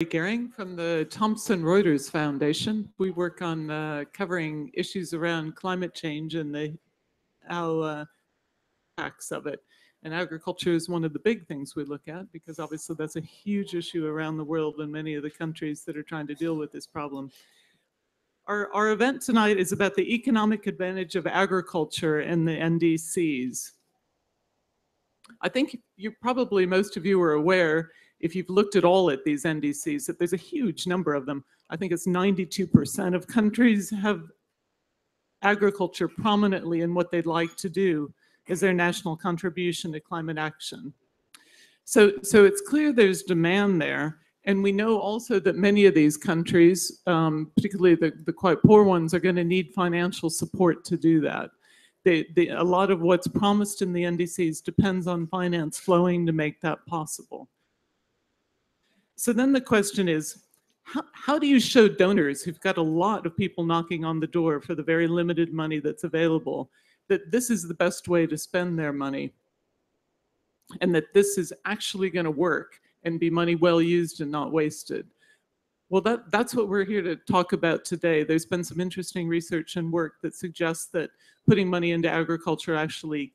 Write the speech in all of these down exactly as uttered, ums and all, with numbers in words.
Laurie Goering from the Thomson Reuters Foundation. We work on uh, covering issues around climate change and the how uh, impacts of it. And agriculture is one of the big things we look at, because obviously that's a huge issue around the world in many of the countries that are trying to deal with this problem. Our, our event tonight is about the economic advantage of agriculture and the N D Cs. I think you probably, most of you are aware, if you've looked at all at these N D Cs, that there's a huge number of them. I think it's ninety-two percent of countries have agriculture prominently in what they'd like to do as their national contribution to climate action. So, so it's clear there's demand there. And we know also that many of these countries, um, particularly the, the quite poor ones, are going to need financial support to do that. They, they, a lot of what's promised in the N D Cs depends on finance flowing to make that possible. So then the question is, how, how do you show donors who've got a lot of people knocking on the door for the very limited money that's available, that this is the best way to spend their money and that this is actually going to work and be money well used and not wasted? Well, that, that's what we're here to talk about today. There's been some interesting research and work that suggests that putting money into agriculture actually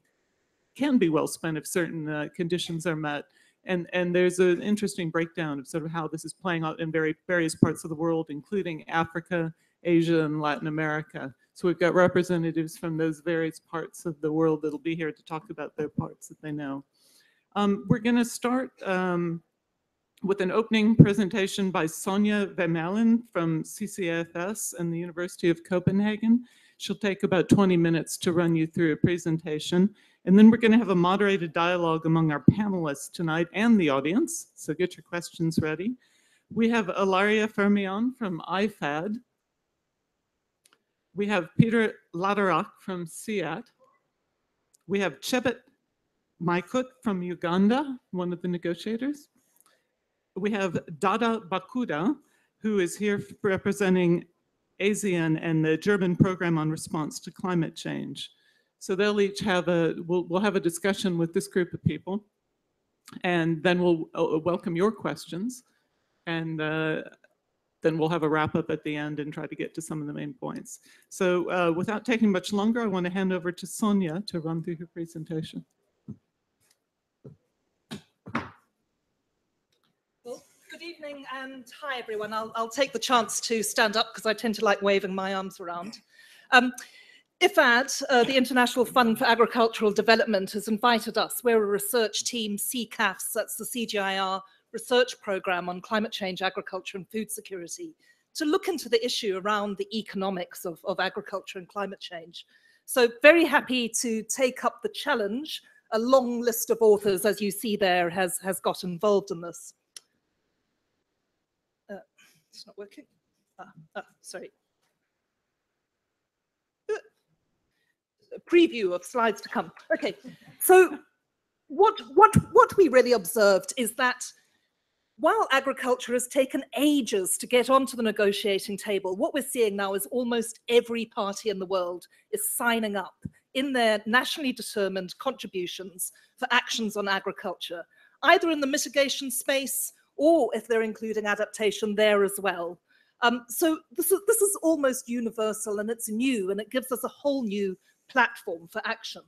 can be well spent if certain uh, conditions are met. And, and there's an interesting breakdown of sort of how this is playing out in very various parts of the world, including Africa, Asia, and Latin America. So we've got representatives from those various parts of the world that'll be here to talk about their parts that they know. Um, we're going to start um, with an opening presentation by Sonja Vermeulen from C C A F S and the University of Copenhagen. She'll take about twenty minutes to run you through a presentation. And then we're going to have a moderated dialogue among our panelists tonight and the audience, so get your questions ready. We have Ilaria Fermion from I FAD. We have Peter Läderach from C I A T. We have Chebet Maikut from Uganda, one of the negotiators. We have Imelda Bacudo, who is here representing ASEAN and the German program on response to climate change. So they'll each have a, we'll, we'll have a discussion with this group of people, and then we'll uh, welcome your questions, and uh, then we'll have a wrap up at the end and try to get to some of the main points. So uh, without taking much longer, I want to hand over to Sonja to run through her presentation. Good evening and hi everyone. I'll, I'll take the chance to stand up because I tend to like waving my arms around. Um, I FAD, uh, the International Fund for Agricultural Development, has invited us. We're a research team, C C A F S, that's the C G I A R research program on climate change, agriculture and food security, to look into the issue around the economics of, of agriculture and climate change. So very happy to take up the challenge. A long list of authors, as you see there, has, has got involved in this. It's not working. Ah, ah, sorry. A preview of slides to come. Okay. So what, what, what we really observed is that while agriculture has taken ages to get onto the negotiating table, what we're seeing now is almost every party in the world is signing up in their nationally determined contributions for actions on agriculture, either in the mitigation space or if they're including adaptation there as well. Um, so this is, this is almost universal and it's new and it gives us a whole new platform for action.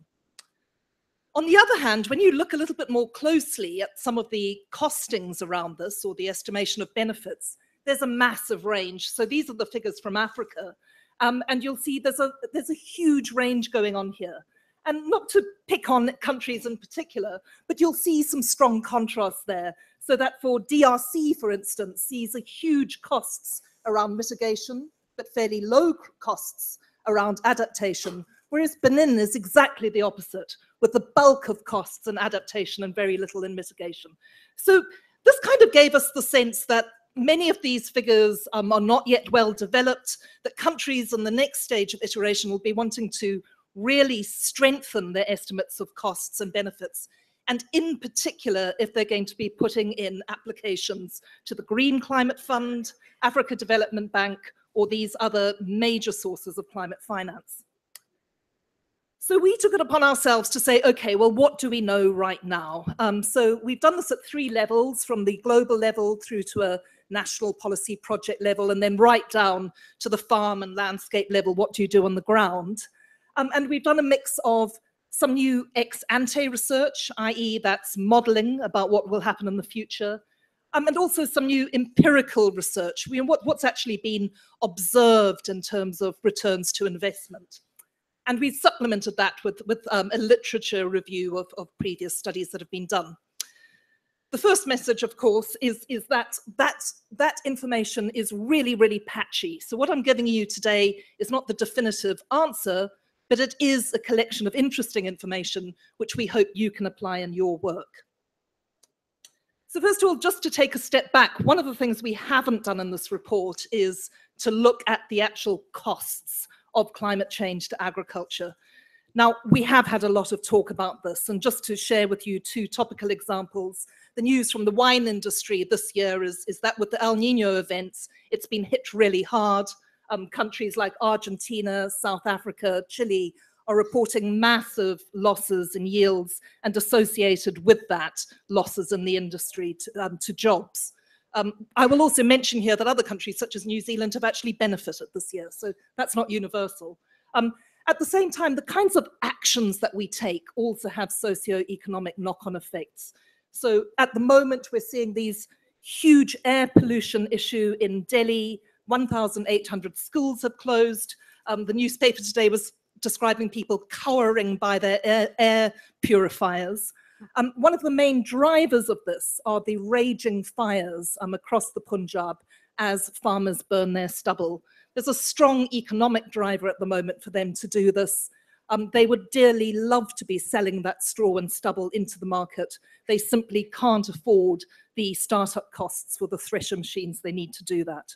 On the other hand, when you look a little bit more closely at some of the costings around this or the estimation of benefits, there's a massive range. So these are the figures from Africa. Um, and you'll see there's a, there's a huge range going on here. And not to pick on countries in particular, but you'll see some strong contrasts there. So that for D R C, for instance, sees a huge costs around mitigation, but fairly low costs around adaptation, whereas Benin is exactly the opposite, with the bulk of costs in adaptation and very little in mitigation. So this kind of gave us the sense that many of these figures um, are not yet well developed, that countries in the next stage of iteration will be wanting to really strengthen their estimates of costs and benefits. And in particular, if they're going to be putting in applications to the Green Climate Fund, Africa Development Bank, or these other major sources of climate finance. So we took it upon ourselves to say, okay, well, what do we know right now? Um, so we've done this at three levels, from the global level through to a national policy project level, and then right down to the farm and landscape level, what do you do on the ground? Um, and we've done a mix of some new ex-ante research, that is that's modeling about what will happen in the future, um, and also some new empirical research, we, what, what's actually been observed in terms of returns to investment. And we supplemented that with, with um, a literature review of, of previous studies that have been done. The first message, of course, is, is that, that that information is really, really patchy. So what I'm giving you today is not the definitive answer, but it is a collection of interesting information which we hope you can apply in your work. So first of all, just to take a step back, one of the things we haven't done in this report is to look at the actual costs of climate change to agriculture. Now, we have had a lot of talk about this, and just to share with you two topical examples, the news from the wine industry this year is, is that with the El Niño events, it's been hit really hard. Um, countries like Argentina, South Africa, Chile are reporting massive losses in yields, and associated with that, losses in the industry to, um, to jobs. Um, I will also mention here that other countries such as New Zealand have actually benefited this year, so that's not universal. Um, at the same time, the kinds of actions that we take also have socio-economic knock-on effects. So at the moment, we're seeing these huge air pollution issue in Delhi, one thousand eight hundred schools have closed. Um, the newspaper today was describing people cowering by their air, air purifiers. Um, one of the main drivers of this are the raging fires um, across the Punjab as farmers burn their stubble. There's a strong economic driver at the moment for them to do this. Um, they would dearly love to be selling that straw and stubble into the market. They simply can't afford the startup costs for the thresher machines they need to do that.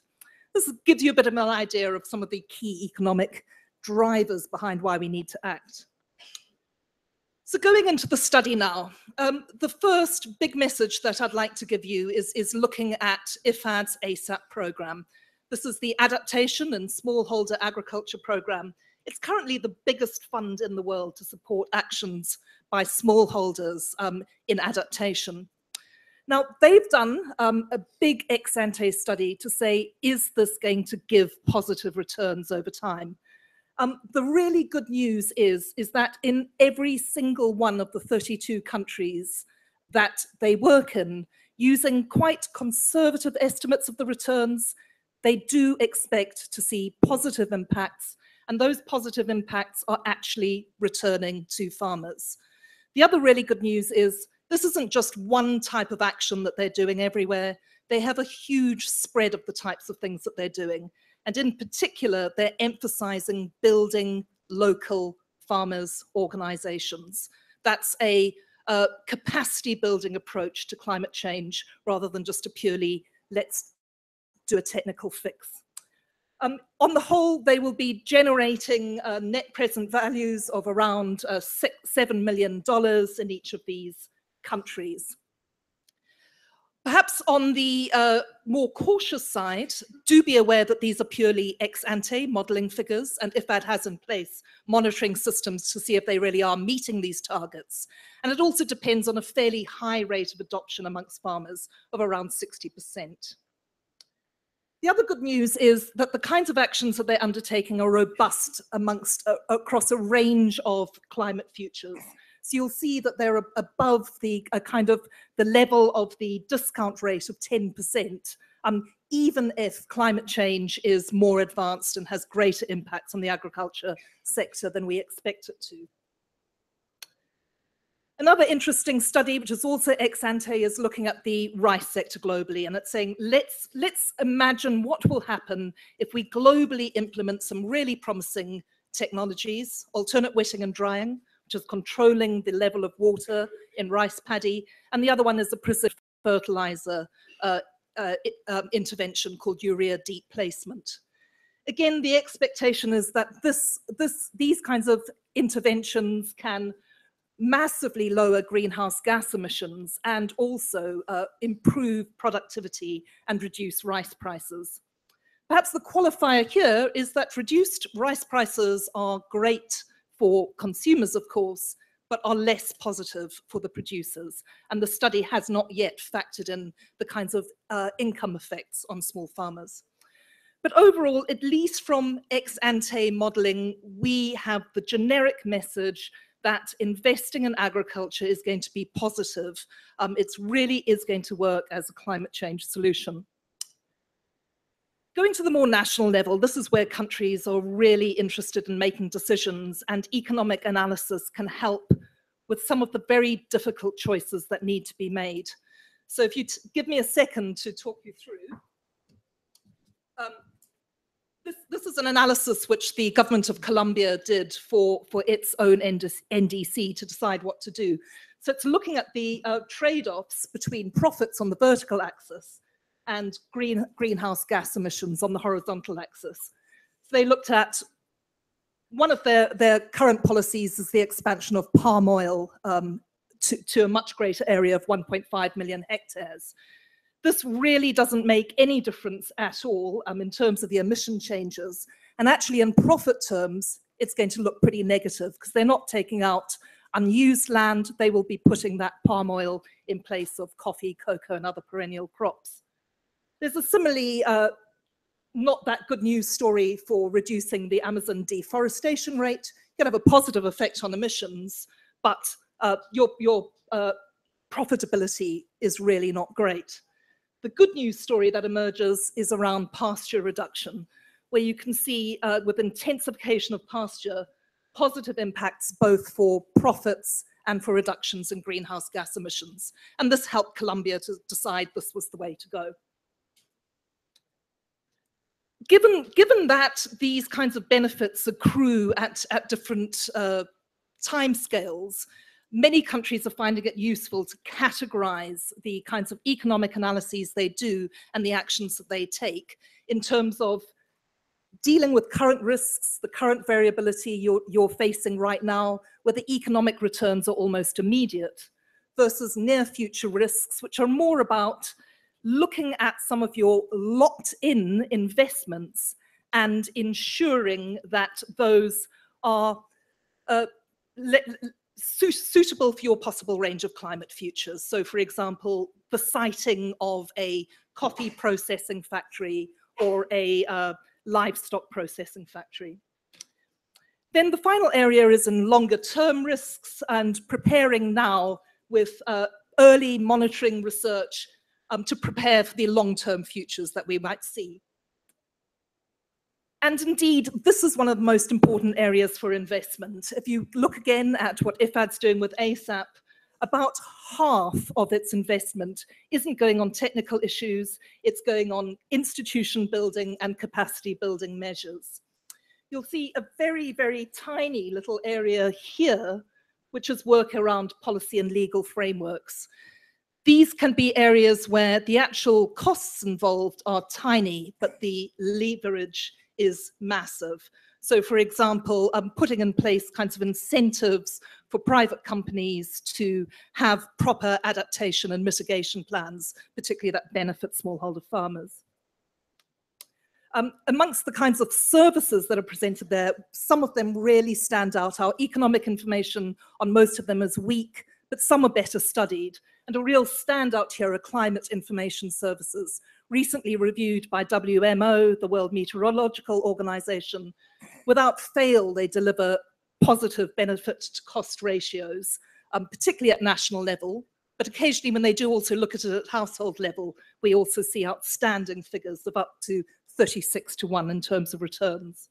This gives you a bit of an idea of some of the key economic drivers behind why we need to act. So going into the study now, um, the first big message that I'd like to give you is, is looking at I F A D's ASAP program. This is the Adaptation and Smallholder Agriculture Program. It's currently the biggest fund in the world to support actions by smallholders um, in adaptation. Now, they've done um, a big ex-ante study to say, is this going to give positive returns over time? Um, the really good news is, is that in every single one of the thirty-two countries that they work in, using quite conservative estimates of the returns, they do expect to see positive impacts, and those positive impacts are actually returning to farmers. The other really good news is, this isn't just one type of action that they're doing everywhere. They have a huge spread of the types of things that they're doing. And in particular, they're emphasizing building local farmers' organizations. That's a uh, capacity building approach to climate change rather than just a purely let's do a technical fix. Um, on the whole, they will be generating uh, net present values of around uh, six, seven million dollars in each of these countries. Perhaps on the uh, more cautious side, do be aware that these are purely ex-ante modeling figures, and I F A D has in place monitoring systems to see if they really are meeting these targets. And it also depends on a fairly high rate of adoption amongst farmers of around sixty percent. The other good news is that the kinds of actions that they're undertaking are robust amongst uh, across a range of climate futures. So you'll see that they're above the uh, kind of the level of the discount rate of ten percent, um, even if climate change is more advanced and has greater impacts on the agriculture sector than we expect it to. Another interesting study, which is also ex ante, is looking at the rice sector globally, and it's saying let's let's imagine what will happen if we globally implement some really promising technologies, alternate wetting and drying, which is controlling the level of water in rice paddy. And the other one is a precision fertilizer uh, uh, um, intervention called urea deep placement. Again, the expectation is that this, this, these kinds of interventions can massively lower greenhouse gas emissions and also uh, improve productivity and reduce rice prices. Perhaps the qualifier here is that reduced rice prices are great for consumers, of course, but are less positive for the producers. And the study has not yet factored in the kinds of uh, income effects on small farmers. But overall, at least from ex-ante modeling, we have the generic message that investing in agriculture is going to be positive. Um, it really is going to work as a climate change solution. Going to the more national level, this is where countries are really interested in making decisions, and economic analysis can help with some of the very difficult choices that need to be made. So if you t- give me a second to talk you through. Um, This, this is an analysis which the government of Colombia did for, for its own N D C to decide what to do. So it's looking at the uh, trade-offs between profits on the vertical axis and green, greenhouse gas emissions on the horizontal axis. So they looked at one of their, their current policies is the expansion of palm oil um, to, to a much greater area of one point five million hectares. This really doesn't make any difference at all um, in terms of the emission changes. And actually in profit terms, it's going to look pretty negative because they're not taking out unused land. They will be putting that palm oil in place of coffee, cocoa, and other perennial crops. There's a similarly uh, not that good news story for reducing the Amazon deforestation rate. You can have a positive effect on emissions, but uh, your, your uh, profitability is really not great. The good news story that emerges is around pasture reduction, where you can see uh, with intensification of pasture, positive impacts both for profits and for reductions in greenhouse gas emissions. And this helped Colombia to decide this was the way to go. Given, given that these kinds of benefits accrue at, at different uh, timescales, many countries are finding it useful to categorize the kinds of economic analyses they do and the actions that they take in terms of dealing with current risks, the current variability you're, you're facing right now, where the economic returns are almost immediate, versus near future risks, which are more about looking at some of your locked-in investments and ensuring that those are uh, suitable for your possible range of climate futures. So for example, the siting of a coffee processing factory or a uh, livestock processing factory. Then the final area is in longer term risks and preparing now with uh, early monitoring research um, to prepare for the long-term futures that we might see. And indeed, this is one of the most important areas for investment. If you look again at what I FAD's doing with A S A P, about half of its investment isn't going on technical issues, it's going on institution building and capacity building measures. You'll see a very, very tiny little area here, which is work around policy and legal frameworks. These can be areas where the actual costs involved are tiny, but the leverage is massive. So for example, um, putting in place kinds of incentives for private companies to have proper adaptation and mitigation plans, particularly that benefit smallholder farmers. Um, amongst the kinds of services that are presented there, some of them really stand out. Our economic information on most of them is weak, but some are better studied. And a real standout here are climate information services, recently reviewed by W M O, the World Meteorological Organization. Without fail, they deliver positive benefit to cost ratios, um, particularly at national level. But occasionally when they do also look at it at household level, we also see outstanding figures of up to thirty-six to one in terms of returns.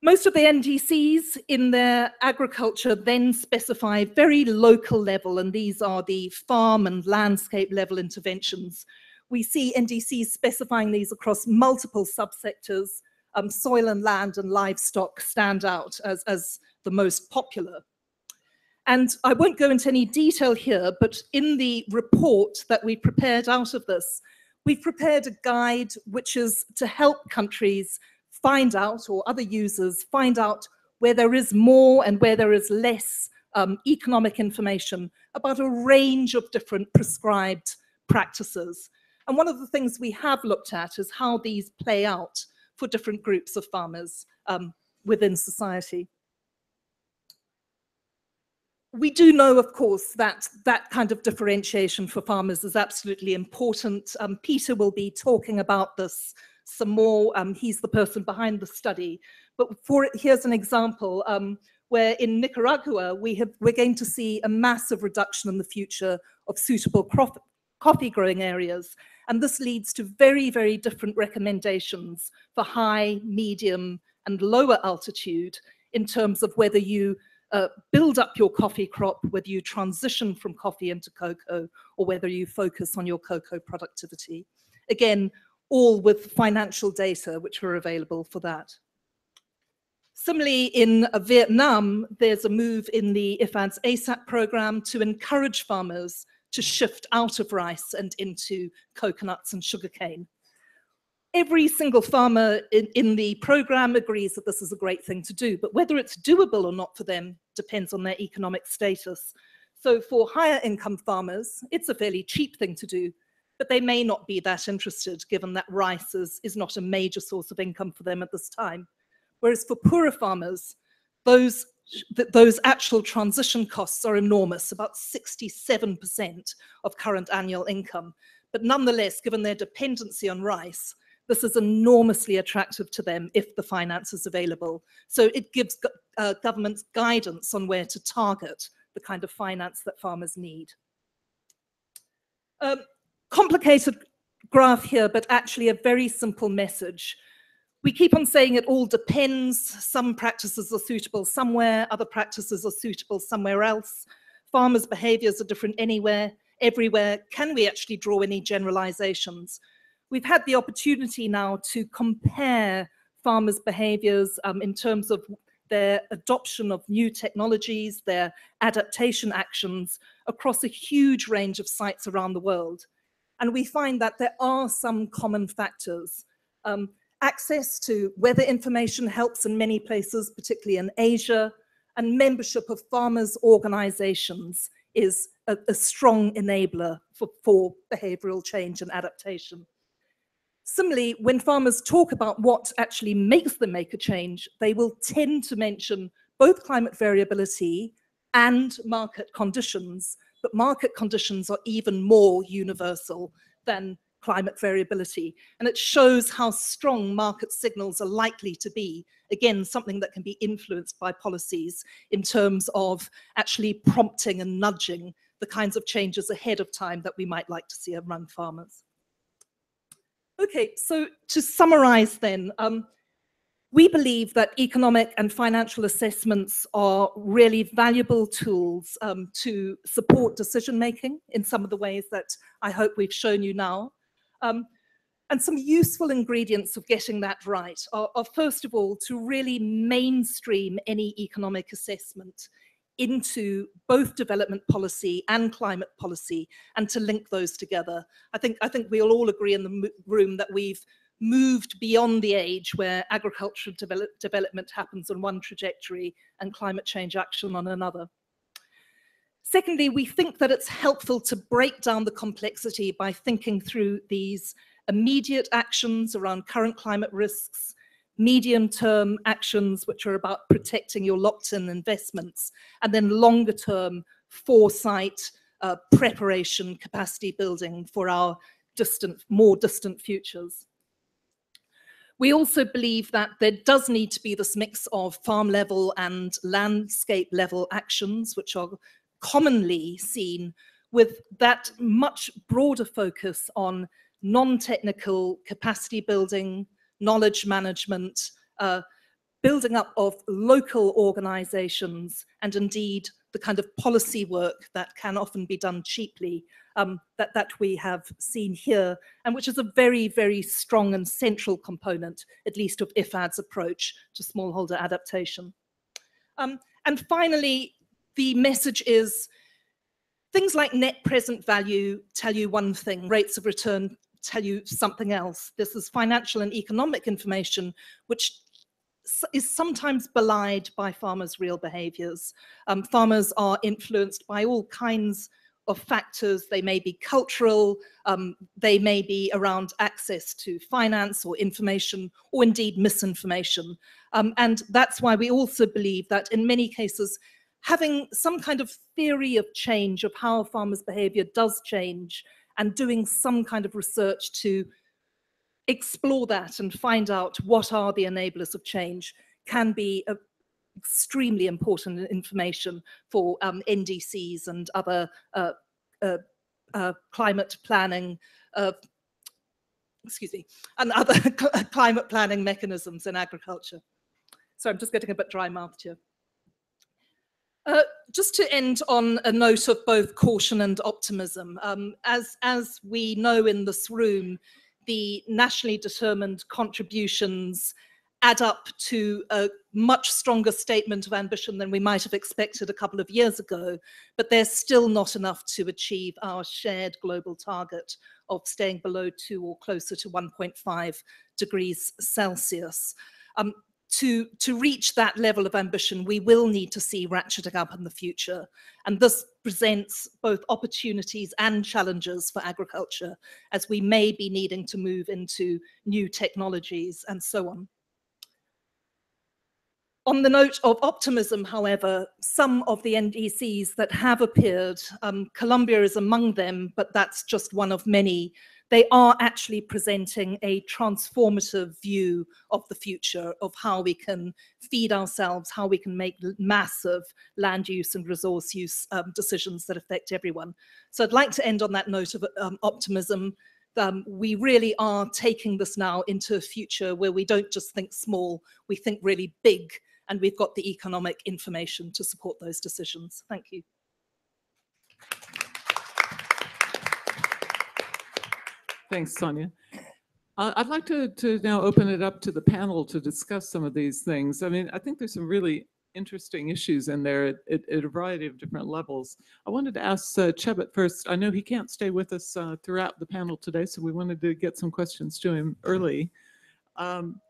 Most of the N D Cs in their agriculture then specify very local level, and these are the farm and landscape level interventions. We see N D Cs specifying these across multiple subsectors. Um, soil and land and livestock stand out as, as the most popular. And I won't go into any detail here, but in the report that we prepared out of this, we've prepared a guide which is to help countries find out, or other users find out, where there is more and where there is less um, economic information about a range of different prescribed practices. And one of the things we have looked at is how these play out for different groups of farmers um, within society. we do know, of course, that that kind of differentiation for farmers is absolutely important. Um, Peter will be talking about this some more. Um, he's the person behind the study. But for here's an example um, where in Nicaragua, we have, we're going to see a massive reduction in the future of suitable crop, coffee growing areas. And this leads to very, very different recommendations for high, medium, and lower altitude in terms of whether you uh, build up your coffee crop, whether you transition from coffee into cocoa, or whether you focus on your cocoa productivity. Again, all with financial data which were available for that. Similarly, in Vietnam, there's a move in the I F A D's ASAP program to encourage farmers to shift out of rice and into coconuts and sugarcane. Every single farmer in, in the program agrees that this is a great thing to do, but whether it's doable or not for them depends on their economic status. So for higher income farmers, it's a fairly cheap thing to do, but they may not be that interested given that rice is, is not a major source of income for them at this time. Whereas for poorer farmers, those That those actual transition costs are enormous, about sixty-seven percent of current annual income. But nonetheless, given their dependency on rice, this is enormously attractive to them if the finance is available. So it gives uh, governments guidance on where to target the kind of finance that farmers need. Um, complicated graph here, but actually a very simple message. We keep on saying it all depends. Some practices are suitable somewhere, other practices are suitable somewhere else. Farmers' behaviors are different anywhere, everywhere. Can we actually draw any generalizations? We've had the opportunity now to compare farmers' behaviors um, in terms of their adoption of new technologies, their adaptation actions across a huge range of sites around the world. And we find that there are some common factors. Um, Access to weather information helps in many places, particularly in Asia, and membership of farmers' organizations is a, a strong enabler for, for behavioral change and adaptation. Similarly, when farmers talk about what actually makes them make a change, they will tend to mention both climate variability and market conditions, but market conditions are even more universal than climate variability, and it shows how strong market signals are likely to be. Again, something that can be influenced by policies in terms of actually prompting and nudging the kinds of changes ahead of time that we might like to see among farmers. Okay, so to summarize then, um, we believe that economic and financial assessments are really valuable tools um, to support decision-making in some of the ways that I hope we've shown you now. Um, and some useful ingredients of getting that right are, are, first of all, to really mainstream any economic assessment into both development policy and climate policy, and to link those together. I think, I think we'll all agree in the room that we've moved beyond the age where agricultural develop, development happens on one trajectory and climate change action on another. Secondly, we think that it's helpful to break down the complexity by thinking through these immediate actions around current climate risks, medium-term actions which are about protecting your locked-in investments, and then longer-term foresight, uh, preparation, capacity building for our distant, more distant futures. We also believe that there does need to be this mix of farm-level and landscape-level actions, which are commonly seen, with that much broader focus on non-technical capacity building, knowledge management, uh, building up of local organizations, and indeed the kind of policy work that can often be done cheaply um, that, that we have seen here, and which is a very, very strong and central component, at least of I F A D's approach to smallholder adaptation. Um, and finally, the message is things like net present value tell you one thing, rates of return tell you something else. This is financial and economic information, which is sometimes belied by farmers' real behaviors. Um, farmers are influenced by all kinds of factors. They may be cultural, um, they may be around access to finance or information, or indeed misinformation. Um, and that's why we also believe that in many cases, having some kind of theory of change of how farmers' behavior does change and doing some kind of research to explore that and find out what are the enablers of change can be a extremely important information for um, N D Cs and other uh, uh, uh, climate planning, uh, excuse me, and other climate planning mechanisms in agriculture. So I'm just getting a bit dry-mouthed here. Uh, just to end on a note of both caution and optimism, um, as, as we know in this room, the nationally determined contributions add up to a much stronger statement of ambition than we might have expected a couple of years ago, but they're still not enough to achieve our shared global target of staying below two or closer to one point five degrees Celsius. Um, to, to reach that level of ambition, we will need to see ratcheting up in the future. And this presents both opportunities and challenges for agriculture, as we may be needing to move into new technologies and so on. On the note of optimism, however, some of the N D Cs that have appeared, um, Colombia is among them, but that's just one of many, they are actually presenting a transformative view of the future of how we can feed ourselves, how we can make massive land use and resource use um, decisions that affect everyone. So I'd like to end on that note of um, optimism. Um, we really are taking this now into a future where we don't just think small, we think really big. And we've got the economic information to support those decisions. Thank you. Thanks, Sonja. Uh, I'd like to, to now open it up to the panel to discuss some of these things. I mean, I think there's some really interesting issues in there at, at, at a variety of different levels. I wanted to ask uh, Chebet first. I know he can't stay with us uh, throughout the panel today, so we wanted to get some questions to him early. Um,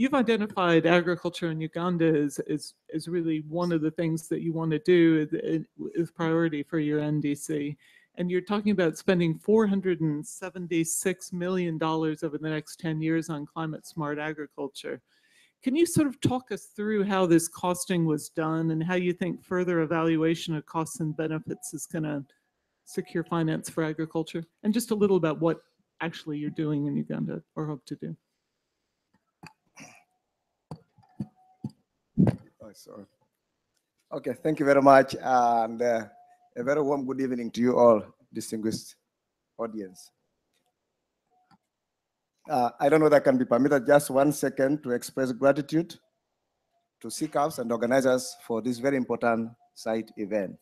You've identified agriculture in Uganda as, as, as really one of the things that you want to do is, is priority for your N D C. And you're talking about spending four hundred seventy-six million dollars over the next ten years on climate smart agriculture. Can you sort of talk us through how this costing was done and how you think further evaluation of costs and benefits is going to secure finance for agriculture? And just a little about what actually you're doing in Uganda or hope to do. Sorry. Okay, thank you very much, and uh, a very warm good evening to you all, distinguished audience. Uh, I don't know that I can be permitted just one second to express gratitude to C CAFS and organizers for this very important site event.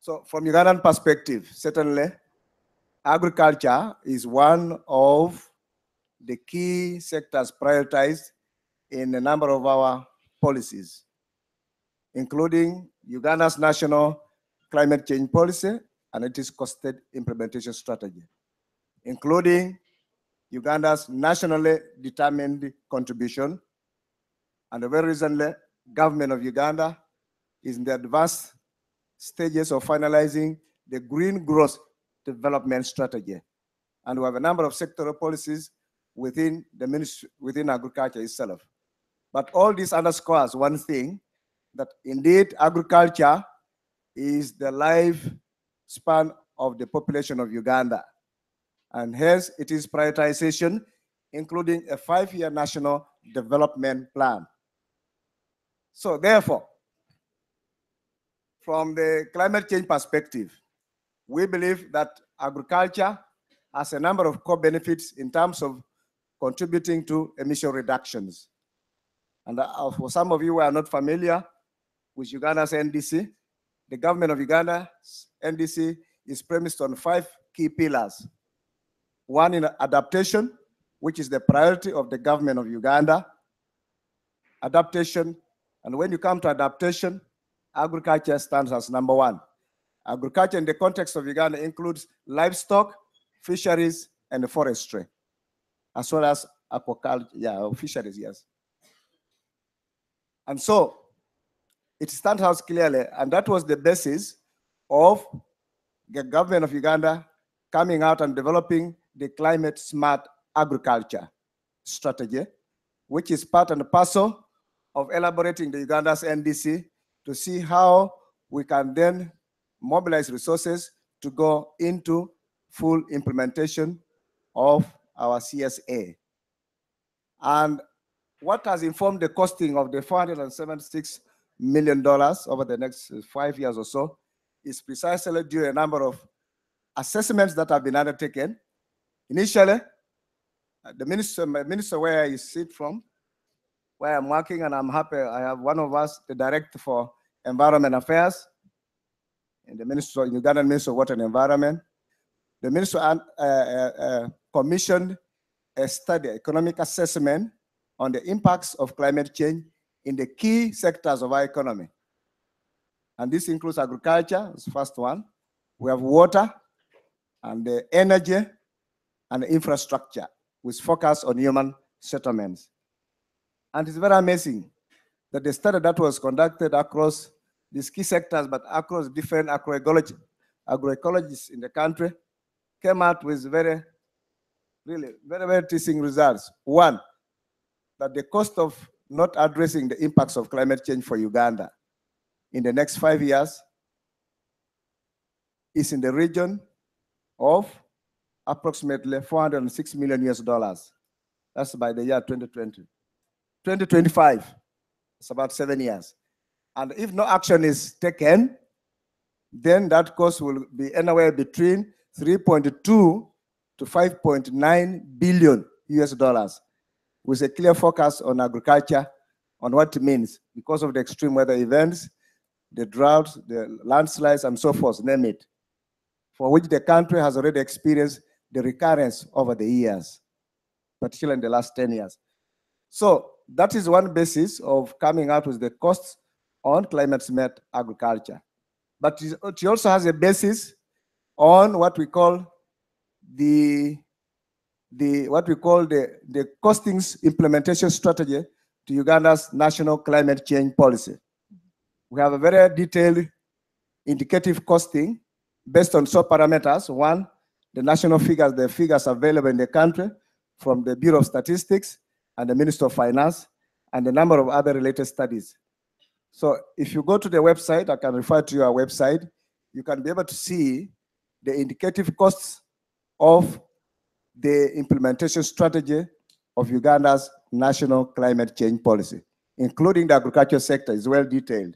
So from Ugandan perspective, certainly agriculture is one of the key sectors prioritized in a number of our policies, including Uganda's national climate change policy and its costed implementation strategy, including Uganda's nationally determined contribution. And very recently, government of Uganda is in the advanced stages of finalizing the Green Growth Development Strategy. And we have a number of sectoral policies within the ministry, within agriculture itself. But all this underscores one thing, that indeed agriculture is the lifespan of the population of Uganda. And hence it is prioritization, including a five-year national development plan. So therefore, from the climate change perspective, we believe that agriculture has a number of core benefits in terms of contributing to emission reductions. And for some of you who are not familiar with Uganda's N D C, the government of Uganda's N D C is premised on five key pillars. One in adaptation, which is the priority of the government of Uganda. Adaptation, and when you come to adaptation, agriculture stands as number one. Agriculture in the context of Uganda includes livestock, fisheries, and forestry, as well as aquaculture, yeah, fisheries, yes. And so it stands out clearly, and that was the basis of the government of Uganda coming out and developing the climate smart agriculture strategy, which is part and parcel of elaborating the Uganda's N D C to see how we can then mobilize resources to go into full implementation of our C S A. And what has informed the costing of the four hundred seventy-six million dollars over the next five years or so is precisely due to a number of assessments that have been undertaken. Initially, the minister, minister where you sit from, where I'm working, and I'm happy I have one of us, the Director for Environment Affairs, and the Minister, Ugandan Minister of Water and Environment. The Minister uh, uh, uh, commissioned a study, economic assessment on the impacts of climate change in the key sectors of our economy. And this includes agriculture, it's the first one. We have water and the energy and infrastructure, with focus on human settlements. And it's very amazing that the study that was conducted across these key sectors, but across different agroecology, agroecologists in the country, came out with very, really, very, very teasing results. One, that the cost of not addressing the impacts of climate change for Uganda in the next five years is in the region of approximately four hundred six million U S dollars. That's by the year twenty twenty. twenty twenty-five, it's about seven years. And if no action is taken, then that cost will be anywhere between three point two to five point nine billion U S dollars, with a clear focus on agriculture, on what it means because of the extreme weather events, the droughts, the landslides, and so forth, name it, for which the country has already experienced the recurrence over the years, particularly in the last ten years. So that is one basis of coming out with the costs on climate-smart agriculture. But it also has a basis on what we call the, the, what we call the, the costings implementation strategy to Uganda's national climate change policy. We have a very detailed indicative costing based on sub-parameters. One, the national figures, the figures available in the country from the Bureau of Statistics and the Minister of Finance, and a number of other related studies. So if you go to the website, I can refer to your website, you can be able to see the indicative costs of the implementation strategy of Uganda's national climate change policy, including the agriculture sector, is well detailed,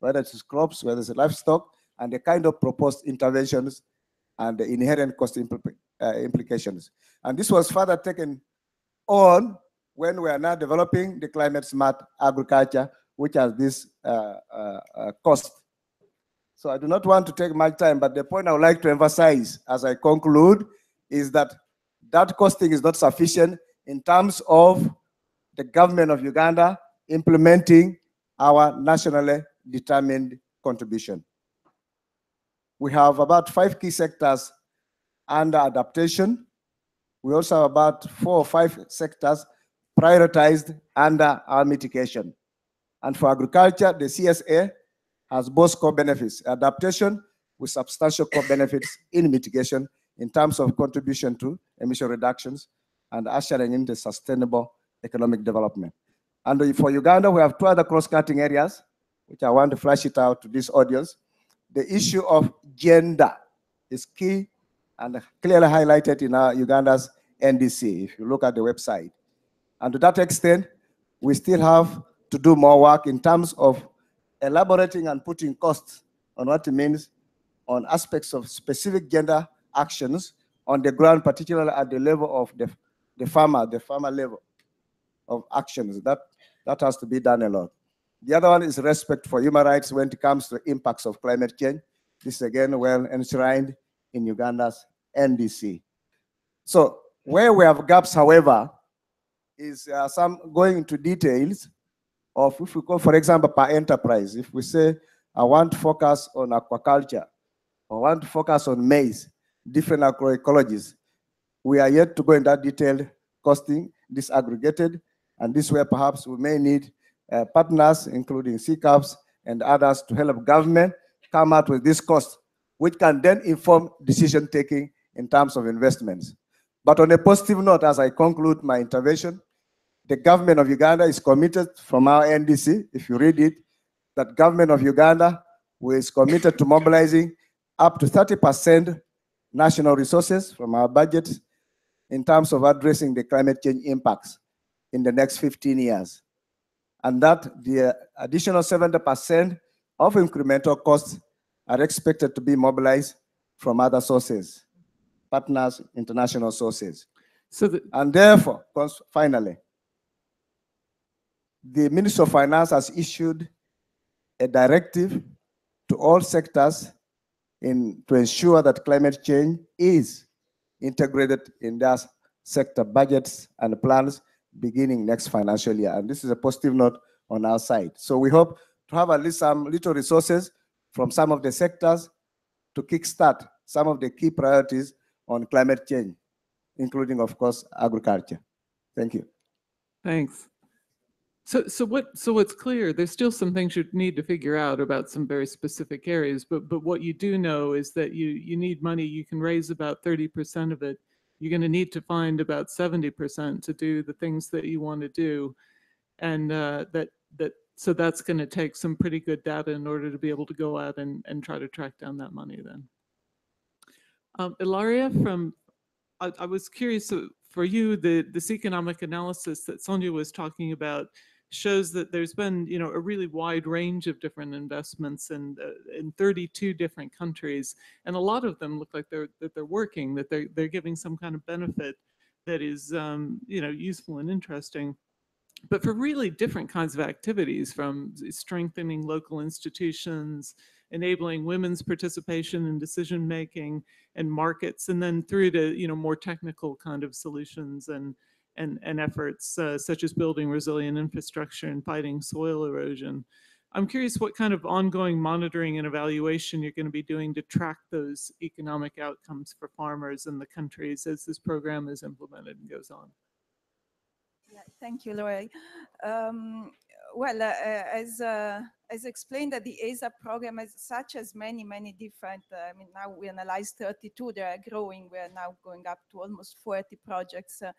whether it's crops, whether it's livestock, and the kind of proposed interventions and the inherent cost impl uh, implications. And this was further taken on when we are now developing the climate smart agriculture, which has this uh, uh, uh, cost. So I do not want to take much time, but the point I would like to emphasize as I conclude is that that costing is not sufficient in terms of the government of Uganda implementing our nationally determined contribution. We have about five key sectors under adaptation. We also have about four or five sectors prioritized under our mitigation. And for agriculture, the C S A has both co-benefits, adaptation with substantial co-benefits in mitigation in terms of contribution to emission reductions and ushering in the sustainable economic development. And for Uganda, we have two other cross-cutting areas, which I want to flash it out to this audience. The issue of gender is key and clearly highlighted in our Uganda's N D C, if you look at the website. And to that extent, we still have to do more work in terms of elaborating and putting costs on what it means on aspects of specific gender actions on the ground, particularly at the level of the, the farmer, the farmer level of actions. That, that has to be done a lot. The other one is respect for human rights when it comes to impacts of climate change. This is again well enshrined in Uganda's N D C. So where we have gaps, however, is uh, some going into details of, if we go, for example, per enterprise, if we say, I want to focus on aquaculture, I want to focus on maize, different agroecologies, we are yet to go in that detailed costing, disaggregated, and this way perhaps we may need uh, partners, including C CAFS and others, to help government come out with this cost, which can then inform decision-taking in terms of investments. But on a positive note, as I conclude my intervention, the government of Uganda is committed from our N D C, if you read it, that government of Uganda who is committed to mobilizing up to thirty percent national resources from our budget in terms of addressing the climate change impacts in the next fifteen years. And that the additional seventy percent of incremental costs are expected to be mobilized from other sources, partners, international sources. So the and therefore, finally, the Ministry of Finance has issued a directive to all sectors in, to ensure that climate change is integrated in their sector budgets and plans beginning next financial year. And this is a positive note on our side. So we hope to have at least some little resources from some of the sectors to kickstart some of the key priorities on climate change, including, of course, agriculture. Thank you. Thanks. So, so what? So what's clear? There's still some things you need to figure out about some very specific areas. But but what you do know is that you you need money. You can raise about thirty percent of it. You're going to need to find about seventy percent to do the things that you want to do, and uh, that that so that's going to take some pretty good data in order to be able to go out and and try to track down that money. Then, um, Ilaria, from I, I was curious for you, the this economic analysis that Sonja was talking about shows that there's been, you know, a really wide range of different investments in, uh, in thirty-two different countries. And a lot of them look like they're, that they're working, that they're, they're giving some kind of benefit that is, um, you know, useful and interesting. But for really different kinds of activities, from strengthening local institutions, enabling women's participation in decision-making and markets, and then through to, you know, more technical kind of solutions and And, and efforts uh, such as building resilient infrastructure and fighting soil erosion. I'm curious what kind of ongoing monitoring and evaluation you're going to be doing to track those economic outcomes for farmers and the countries as this program is implemented and goes on. Yeah, thank you, Laurie. Um, well, uh, as uh, as explained, that the A S A program as such has many, many different, uh, I mean, now we analyze thirty-two, they are growing, we are now going up to almost forty projects uh,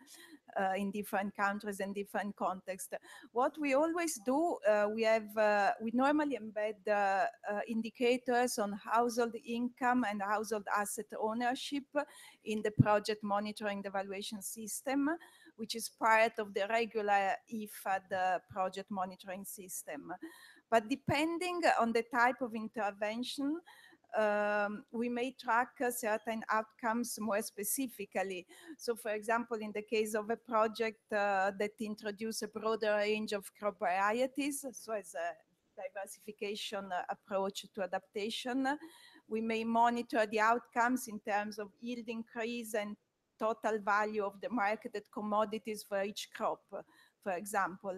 uh, in different countries and different contexts. What we always do, uh, we have, uh, we normally embed uh, uh, indicators on household income and household asset ownership in the project monitoring the valuation system, which is part of the regular I F A D uh, project monitoring system. But depending on the type of intervention, um, we may track uh, certain outcomes more specifically. So, for example, in the case of a project uh, that introduces a broader range of crop varieties, so as a diversification approach to adaptation, we may monitor the outcomes in terms of yield increase and total value of the marketed commodities for each crop, for example,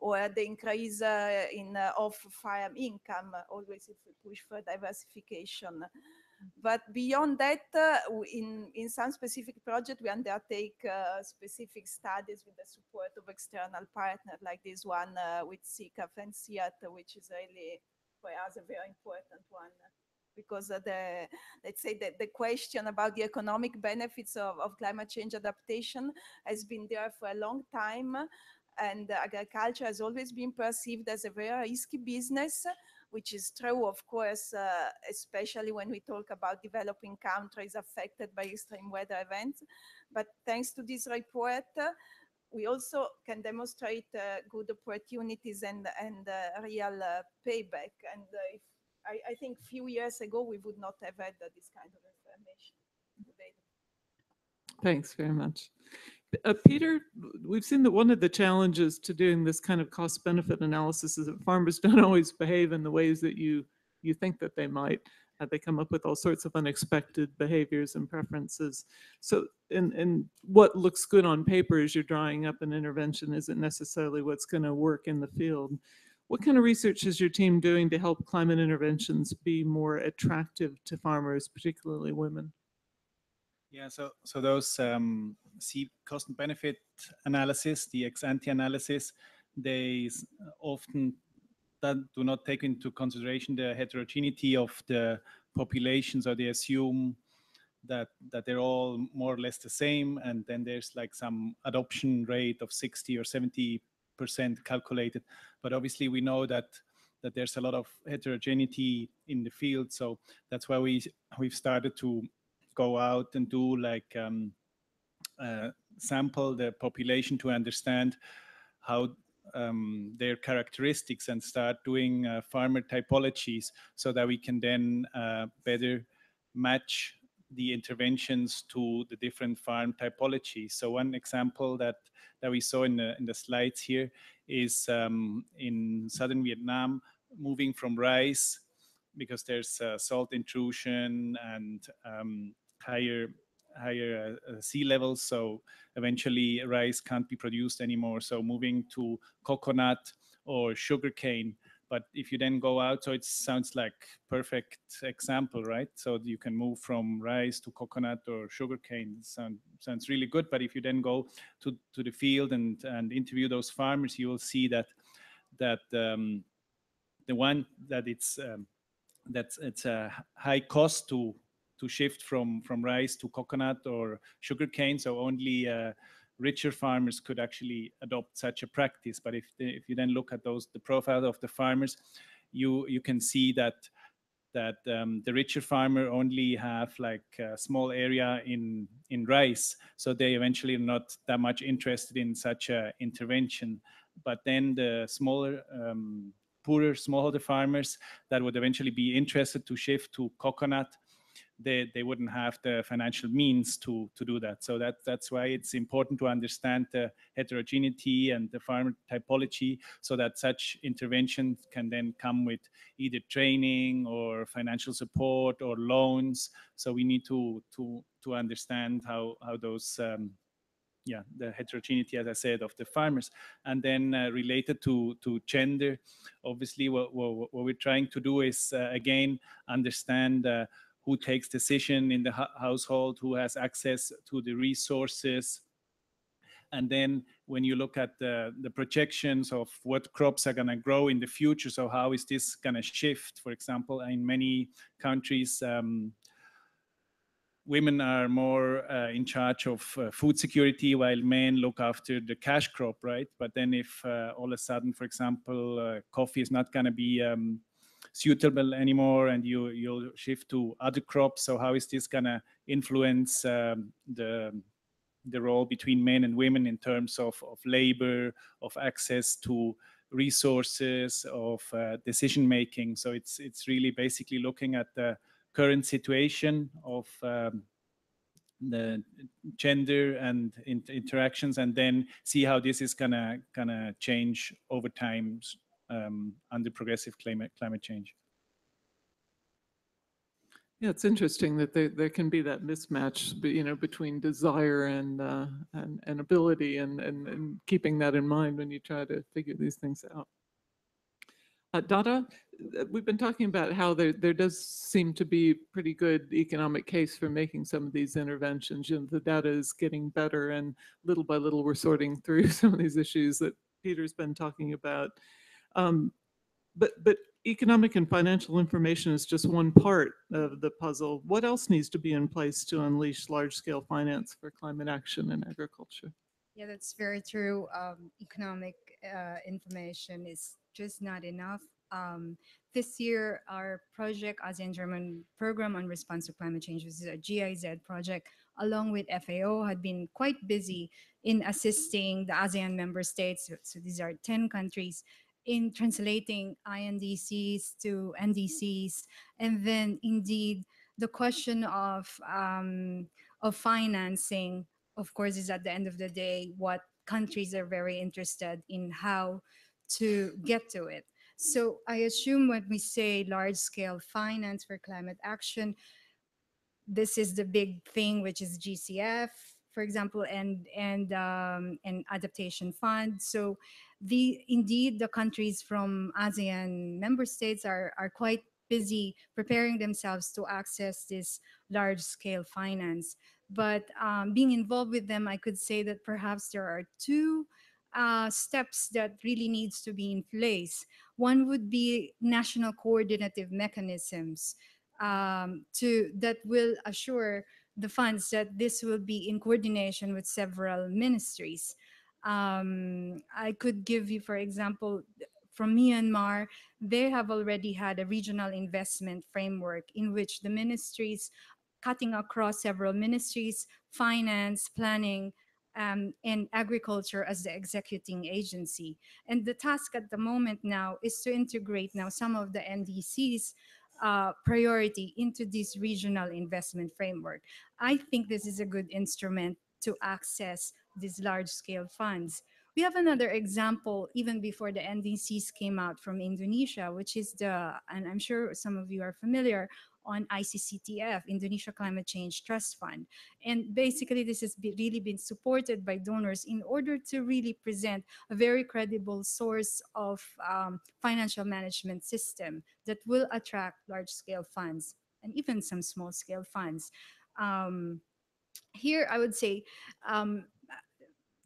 or the increase uh, in uh, off-farm income, always if we push for diversification. But beyond that, uh, in, in some specific project, we undertake uh, specific studies with the support of external partners, like this one uh, with C C A F S and C I A T, which is really, for us, a very important one. Because the, let's say that the question about the economic benefits of, of climate change adaptation has been there for a long time, and agriculture has always been perceived as a very risky business, which is true, of course, uh, especially when we talk about developing countries affected by extreme weather events. But thanks to this report, uh, we also can demonstrate uh, good opportunities and, and uh, real uh, payback. And uh, if I, I think a few years ago, we would not have had uh, this kind of information today. Thanks very much. Uh, Peter, we've seen that one of the challenges to doing this kind of cost-benefit analysis is that farmers don't always behave in the ways that you, you think that they might. Uh, they come up with all sorts of unexpected behaviors and preferences. So, and, and what looks good on paper as you're drawing up an intervention isn't necessarily what's going to work in the field. What kind of research is your team doing to help climate interventions be more attractive to farmers, particularly women? Yeah, so so those um, cost and benefit analysis, the ex-ante analysis, they often do not take into consideration the heterogeneity of the populations, or they assume that that they're all more or less the same, and then there's like some adoption rate of sixty or seventy percent calculated. But obviously we know that that there's a lot of heterogeneity in the field. So that's why we, we've started to go out and do like um, uh, sample the population to understand how um, their characteristics and start doing uh, farmer typologies so that we can then uh, better match the interventions to the different farm typologies. So one example that that we saw in the in the slides here is um, in southern Vietnam, moving from rice because there's uh, salt intrusion and um, higher higher uh, sea levels. So eventually, rice can't be produced anymore. So moving to coconut or sugarcane. But if you then go out, so it sounds like perfect example, right? So you can move from rice to coconut or sugarcane. Sound, sounds really good. But if you then go to, to the field and, and interview those farmers, you will see that that um, the one that it's um, that's it's a high cost to to shift from from rice to coconut or sugarcane. So only Uh, richer farmers could actually adopt such a practice. But if they, if you then look at those the profile of the farmers, you you can see that that um, the richer farmer only have like a small area in in rice, so they eventually are not that much interested in such a intervention. But then the smaller um, poorer smallholder farmers that would eventually be interested to shift to coconut, They, they wouldn't have the financial means to, to do that. So that, that's why it's important to understand the heterogeneity and the farm typology so that such interventions can then come with either training or financial support or loans. So we need to, to, to understand how, how those, um, yeah, the heterogeneity, as I said, of the farmers. And then uh, related to, to gender, obviously what, what, what we're trying to do is, uh, again, understand uh, who takes decision in the household, who has access to the resources. And then when you look at the, the projections of what crops are gonna grow in the future, so how is this gonna shift? For example, in many countries, um, women are more uh, in charge of uh, food security, while men look after the cash crop, right? But then if uh, all of a sudden, for example, uh, coffee is not gonna be um, suitable anymore and you you'll shift to other crops, so how is this gonna influence um, the the role between men and women in terms of of labor, of access to resources, of uh, decision making? So it's it's really basically looking at the current situation of um, the gender and in interactions, and then see how this is gonna gonna change over time Um, under progressive climate climate change. Yeah, it's interesting that there there can be that mismatch, you know, between desire and uh, and, and ability, and, and and keeping that in mind when you try to figure these things out. Uh, Dada, we've been talking about how there there does seem to be pretty good economic case for making some of these interventions. You know, the data is getting better, and little by little we're sorting through some of these issues that Peter's been talking about. Um, but, but economic and financial information is just one part of the puzzle. What else needs to be in place to unleash large-scale finance for climate action and agriculture? Yeah, that's very true. Um, economic uh, information is just not enough. Um, this year, our project, ASEAN-German Program on Responsive Climate Change, this is a G I Z project, along with F A O, had been quite busy in assisting the ASEAN member states, so, so these are ten countries, in translating I N D Cs to N D Cs, and then indeed the question of um, of financing, of course, is at the end of the day what countries are very interested in how to get to it. So I assume when we say large-scale finance for climate action, this is the big thing, which is G C F, for example, and and um, an adaptation fund. So the indeed the countries from ASEAN member states are are quite busy preparing themselves to access this large scale finance. But um, being involved with them, I could say that perhaps there are two uh, steps that really needs to be in place. One would be national coordinative mechanisms um, to that will assure the funds that this will be in coordination with several ministries. Um, I could give you, for example, from Myanmar, they have already had a regional investment framework in which the ministries, cutting across several ministries, finance, planning, um, and agriculture as the executing agency. And the task at the moment now is to integrate now some of the N D Cs Uh, priority into this regional investment framework. I think this is a good instrument to access these large-scale funds. We have another example even before the N D Cs came out from Indonesia, which is the, and I'm sure some of you are familiar, on I C C T F, Indonesia Climate Change Trust Fund. And basically this has be really been supported by donors in order to really present a very credible source of um, financial management system that will attract large-scale funds and even some small-scale funds. Um, here I would say, um,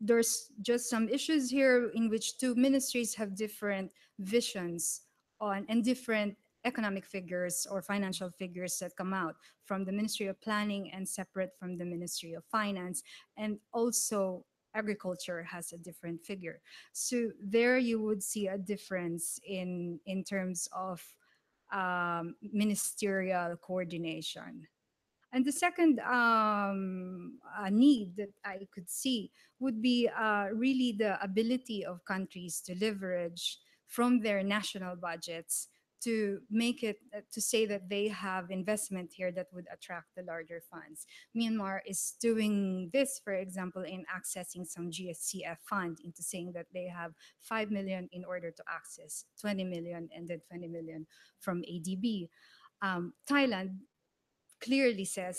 there's just some issues here in which two ministries have different visions on and different economic figures or financial figures that come out from the Ministry of Planning and separate from the Ministry of Finance. And also agriculture has a different figure. So there you would see a difference in, in terms of um, ministerial coordination. And the second um, uh, need that I could see would be uh, really the ability of countries to leverage from their national budgets to make it, uh, to say that they have investment here that would attract the larger funds. Myanmar is doing this, for example, in accessing some G S C F fund into saying that they have five million in order to access twenty million and then twenty million from A D B. Um, Thailand clearly says,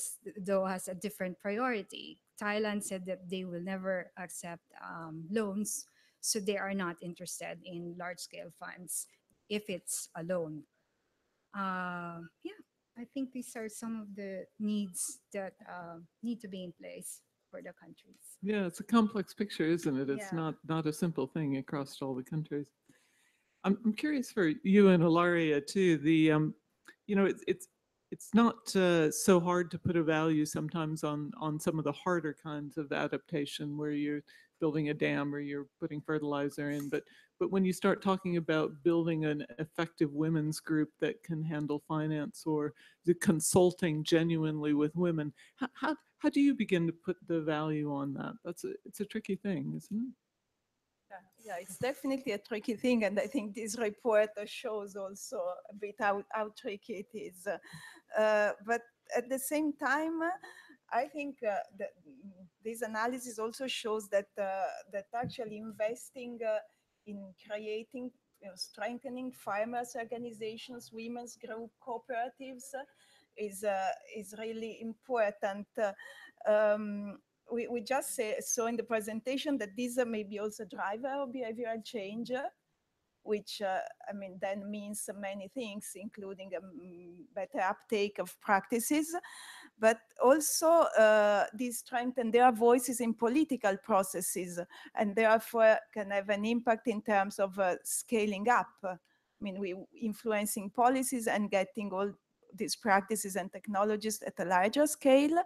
though, has a different priority. Thailand said that they will never accept um, loans, so they are not interested in large-scale funds if it's a loan. Uh, yeah, I think these are some of the needs that uh, need to be in place for the countries. Yeah, it's a complex picture, isn't it? It's yeah. not, not a simple thing across all the countries. I'm, I'm curious for you and Ilaria too, the, um, you know, it, it's, it's not uh, so hard to put a value sometimes on, on some of the harder kinds of adaptation where you're building a dam or you're putting fertilizer in, but but when you start talking about building an effective women's group that can handle finance or the consulting genuinely with women, how, how, how do you begin to put the value on that? That's a, it's a tricky thing, isn't it? Yeah, yeah, it's definitely a tricky thing, and I think this report shows also a bit how, how tricky it is. Uh, but at the same time, I think uh, that this analysis also shows that uh, that actually investing uh, in creating, you know, strengthening farmers' organizations, women's group, cooperatives uh, is uh, is really important. Uh, um, we we just say, saw in the presentation that these uh, may be also driver of behavioral change, uh, which uh, I mean then means many things, including a um, better uptake of practices. But also uh, these strengthen their voices in political processes and therefore can have an impact in terms of uh, scaling up. I mean, we influencing policies and getting all these practices and technologies at a larger scale.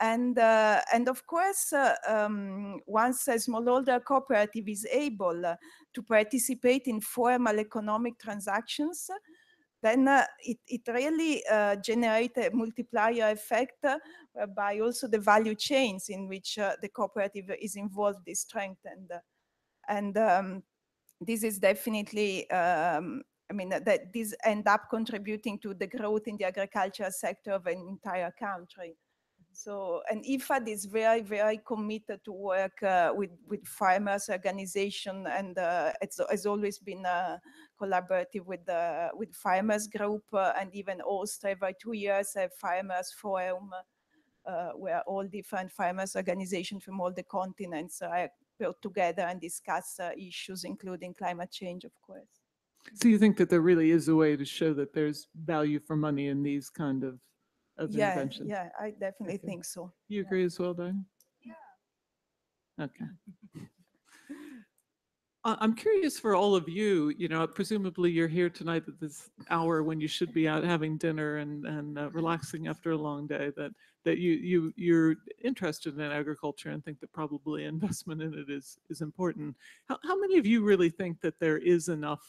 And, uh, and of course, uh, um, once a smallholder cooperative is able uh, to participate in formal economic transactions, then uh, it, it really uh, generates a multiplier effect uh, whereby also the value chains in which uh, the cooperative is involved is strengthened. And um, this is definitely, um, I mean, that these end up contributing to the growth in the agricultural sector of an entire country. So, and I F A D is very, very committed to work uh, with, with farmers' organization, and uh, it's has always been uh, collaborative with the with farmers' group, uh, and even also every two years a farmers' forum, uh, where all different farmers' organizations from all the continents are built together and discuss uh, issues, including climate change, of course. So you think that there really is a way to show that there's value for money in these kind of Yeah, invention. yeah, I definitely okay. think so. You agree yeah. as well, Diane? Yeah. Okay. uh, I'm curious for all of you, you know, presumably you're here tonight at this hour when you should be out having dinner and, and uh, relaxing after a long day, that, that you, you, you're interested in agriculture and think that probably investment in it is, is important. How, how many of you really think that there is enough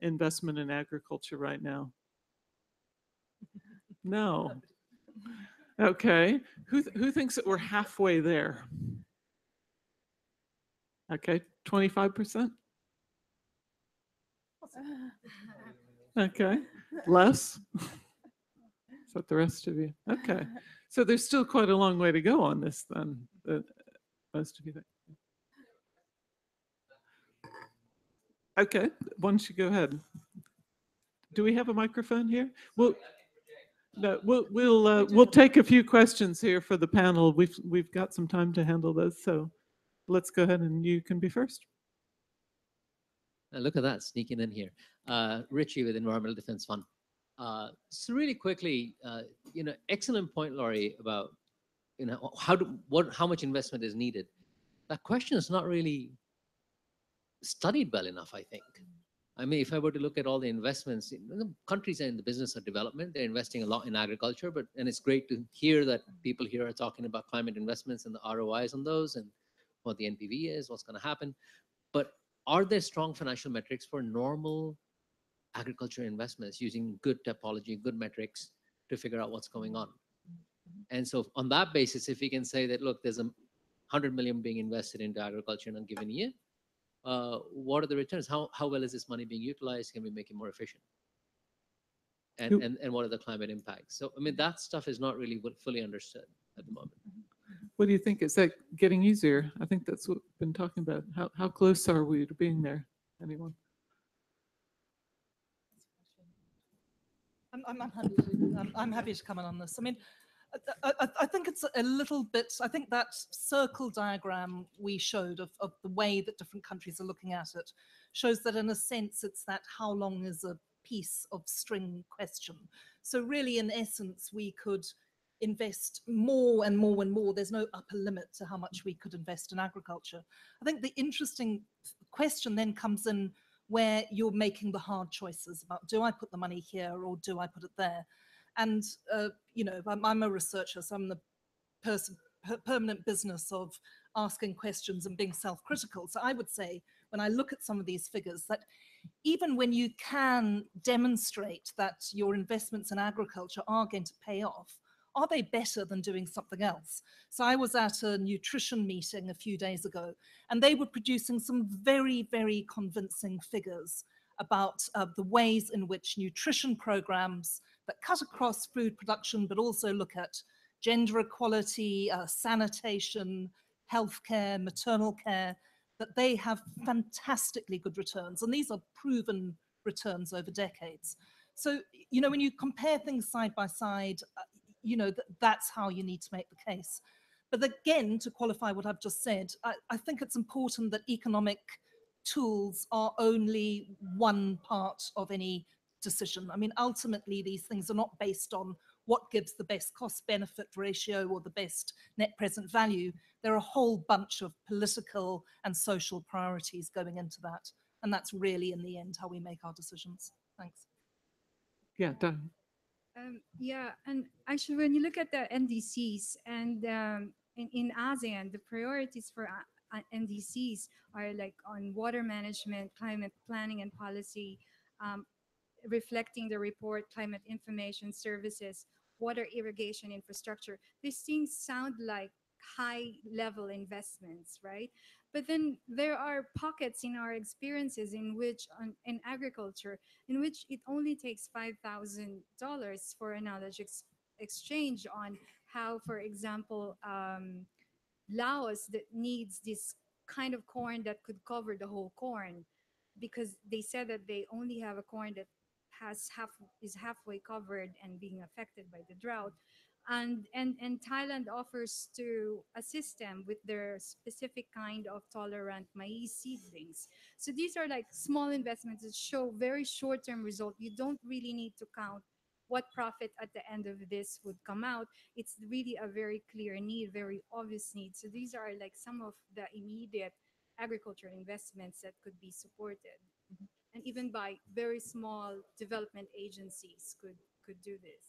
investment in agriculture right now? No. Okay. Who, th who thinks that we're halfway there? Okay. twenty-five percent? Okay. Less? Is that the rest of you? Okay. So there's still quite a long way to go on this then, that most of you think. Okay, why don't you go ahead? Do we have a microphone here? We'll no, we'll we'll uh, we'll take a few questions here for the panel. We've we've got some time to handle those, so let's go ahead and you can be first. Uh, look at that, sneaking in here, uh, Richie with Environmental Defense Fund. Uh, so really quickly, uh, you know, excellent point, Laurie, about you know how do what how much investment is needed. That question is not really studied well enough, I think. I mean, if I were to look at all the investments, the countries are in the business of development, they're investing a lot in agriculture, but and it's great to hear that people here are talking about climate investments and the R O Is on those and what the N P V is, what's going to happen. But are there strong financial metrics for normal agriculture investments using good typology, good metrics to figure out what's going on? And so on that basis, if we can say that, look, there's a one hundred million being invested into agriculture in a given year, Uh, what are the returns? How, how well is this money being utilized? Can we make it more efficient? And, yep. and, and what are the climate impacts? So, I mean, that stuff is not really fully understood at the moment. What do you think? Is that getting easier? I think that's what we've been talking about. How, how close are we to being there? Anyone? I'm, I'm, happy, I'm, I'm happy to comment on this. I mean, I, I, I think it's a little bit, I think that circle diagram we showed of, of the way that different countries are looking at it shows that in a sense it's that how long is a piece of string question. So really in essence we could invest more and more and more. There's no upper limit to how much we could invest in agriculture. I think the interesting question then comes in where you're making the hard choices about do I put the money here or do I put it there? And, uh, you know, I'm, I'm a researcher, so I'm the person, per permanent business of asking questions and being self-critical. So I would say, when I look at some of these figures, that even when you can demonstrate that your investments in agriculture are going to pay off, are they better than doing something else? So I was at a nutrition meeting a few days ago, and they were producing some very, very convincing figures about uh, the ways in which nutrition programs that cut across food production, but also look at gender equality, uh, sanitation, healthcare, maternal care, that they have fantastically good returns. And these are proven returns over decades. So, you know, when you compare things side by side, uh, you know, th that's how you need to make the case. But again, to qualify what I've just said, I, I think it's important that economic tools are only one part of any decision. I mean, ultimately, these things are not based on what gives the best cost-benefit ratio or the best net present value. There are a whole bunch of political and social priorities going into that. And that's really, in the end, how we make our decisions. Thanks. Yeah, done. Um, yeah, and actually, when you look at the N D Cs and um, in, in ASEAN, the priorities for N D Cs are like on water management, climate planning and policy, um, reflecting the report, climate information services, water irrigation infrastructure. These things sound like high-level investments, right? But then there are pockets in our experiences in which, on, in agriculture, in which it only takes five thousand dollars for a knowledge ex exchange on how, for example, um, Laos that needs this kind of corn that could cover the whole corn, because they said that they only have a corn that has half is halfway covered and being affected by the drought, and and and Thailand offers to assist them with their specific kind of tolerant maize seedlings. So these are like small investments that show very short-term result. You don't really need to count what profit at the end of this would come out. It's really a very clear need, very obvious need. So these are like some of the immediate agricultural investments that could be supported. Mm-hmm. And even by very small development agencies could, could do this.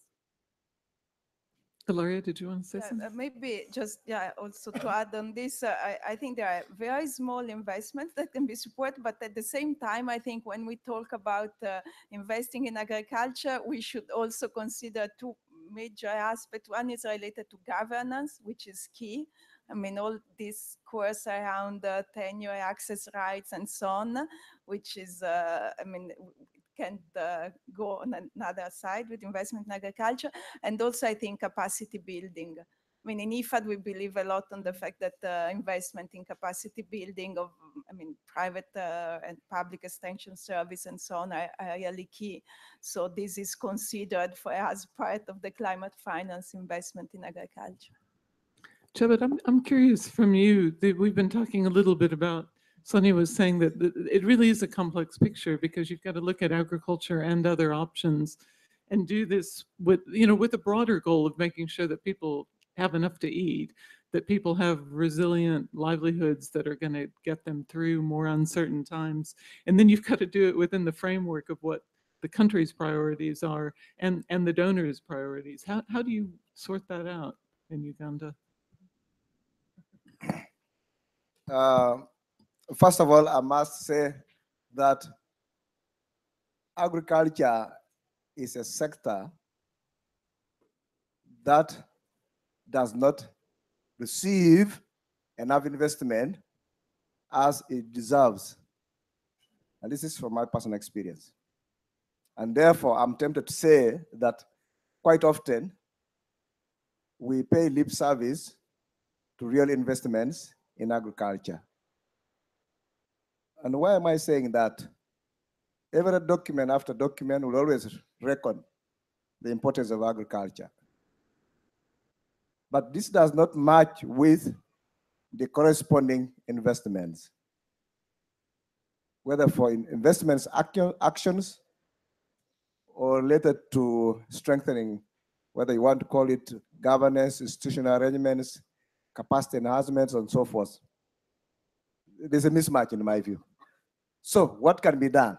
Ilaria, did you want to say something? Uh, maybe just, yeah, also to add on this, uh, I, I think there are very small investments that can be supported, but at the same time, I think when we talk about uh, investing in agriculture, we should also consider two major aspects. One is related to governance, which is key. I mean, all this course around uh, tenure, access rights, and so on, which is, uh, I mean, can uh, go on another side with investment in agriculture. And also, I think, capacity building. I mean, in I F A D, we believe a lot on the fact that uh, investment in capacity building of, I mean, private uh, and public extension service and so on are, are really key. So this is considered for as part of the climate finance investment in agriculture. Chebet, I'm, I'm curious from you, that we've been talking a little bit about, Sonja was saying that it really is a complex picture because you've got to look at agriculture and other options and do this with, you know, with a broader goal of making sure that people have enough to eat, that people have resilient livelihoods that are going to get them through more uncertain times. And then you've got to do it within the framework of what the country's priorities are and, and the donors' priorities. How, how do you sort that out in Uganda? Uh, First of all, I must say that agriculture is a sector that does not receive enough investment as it deserves. And this is from my personal experience. And therefore, I'm tempted to say that quite often we pay lip service to real investments in agriculture. And why am I saying that? Every document after document will always reckon the importance of agriculture. But this does not match with the corresponding investments, whether for investments actions or related to strengthening, whether you want to call it governance, institutional arrangements, capacity enhancements, and so forth. There's a mismatch in my view. So what can be done?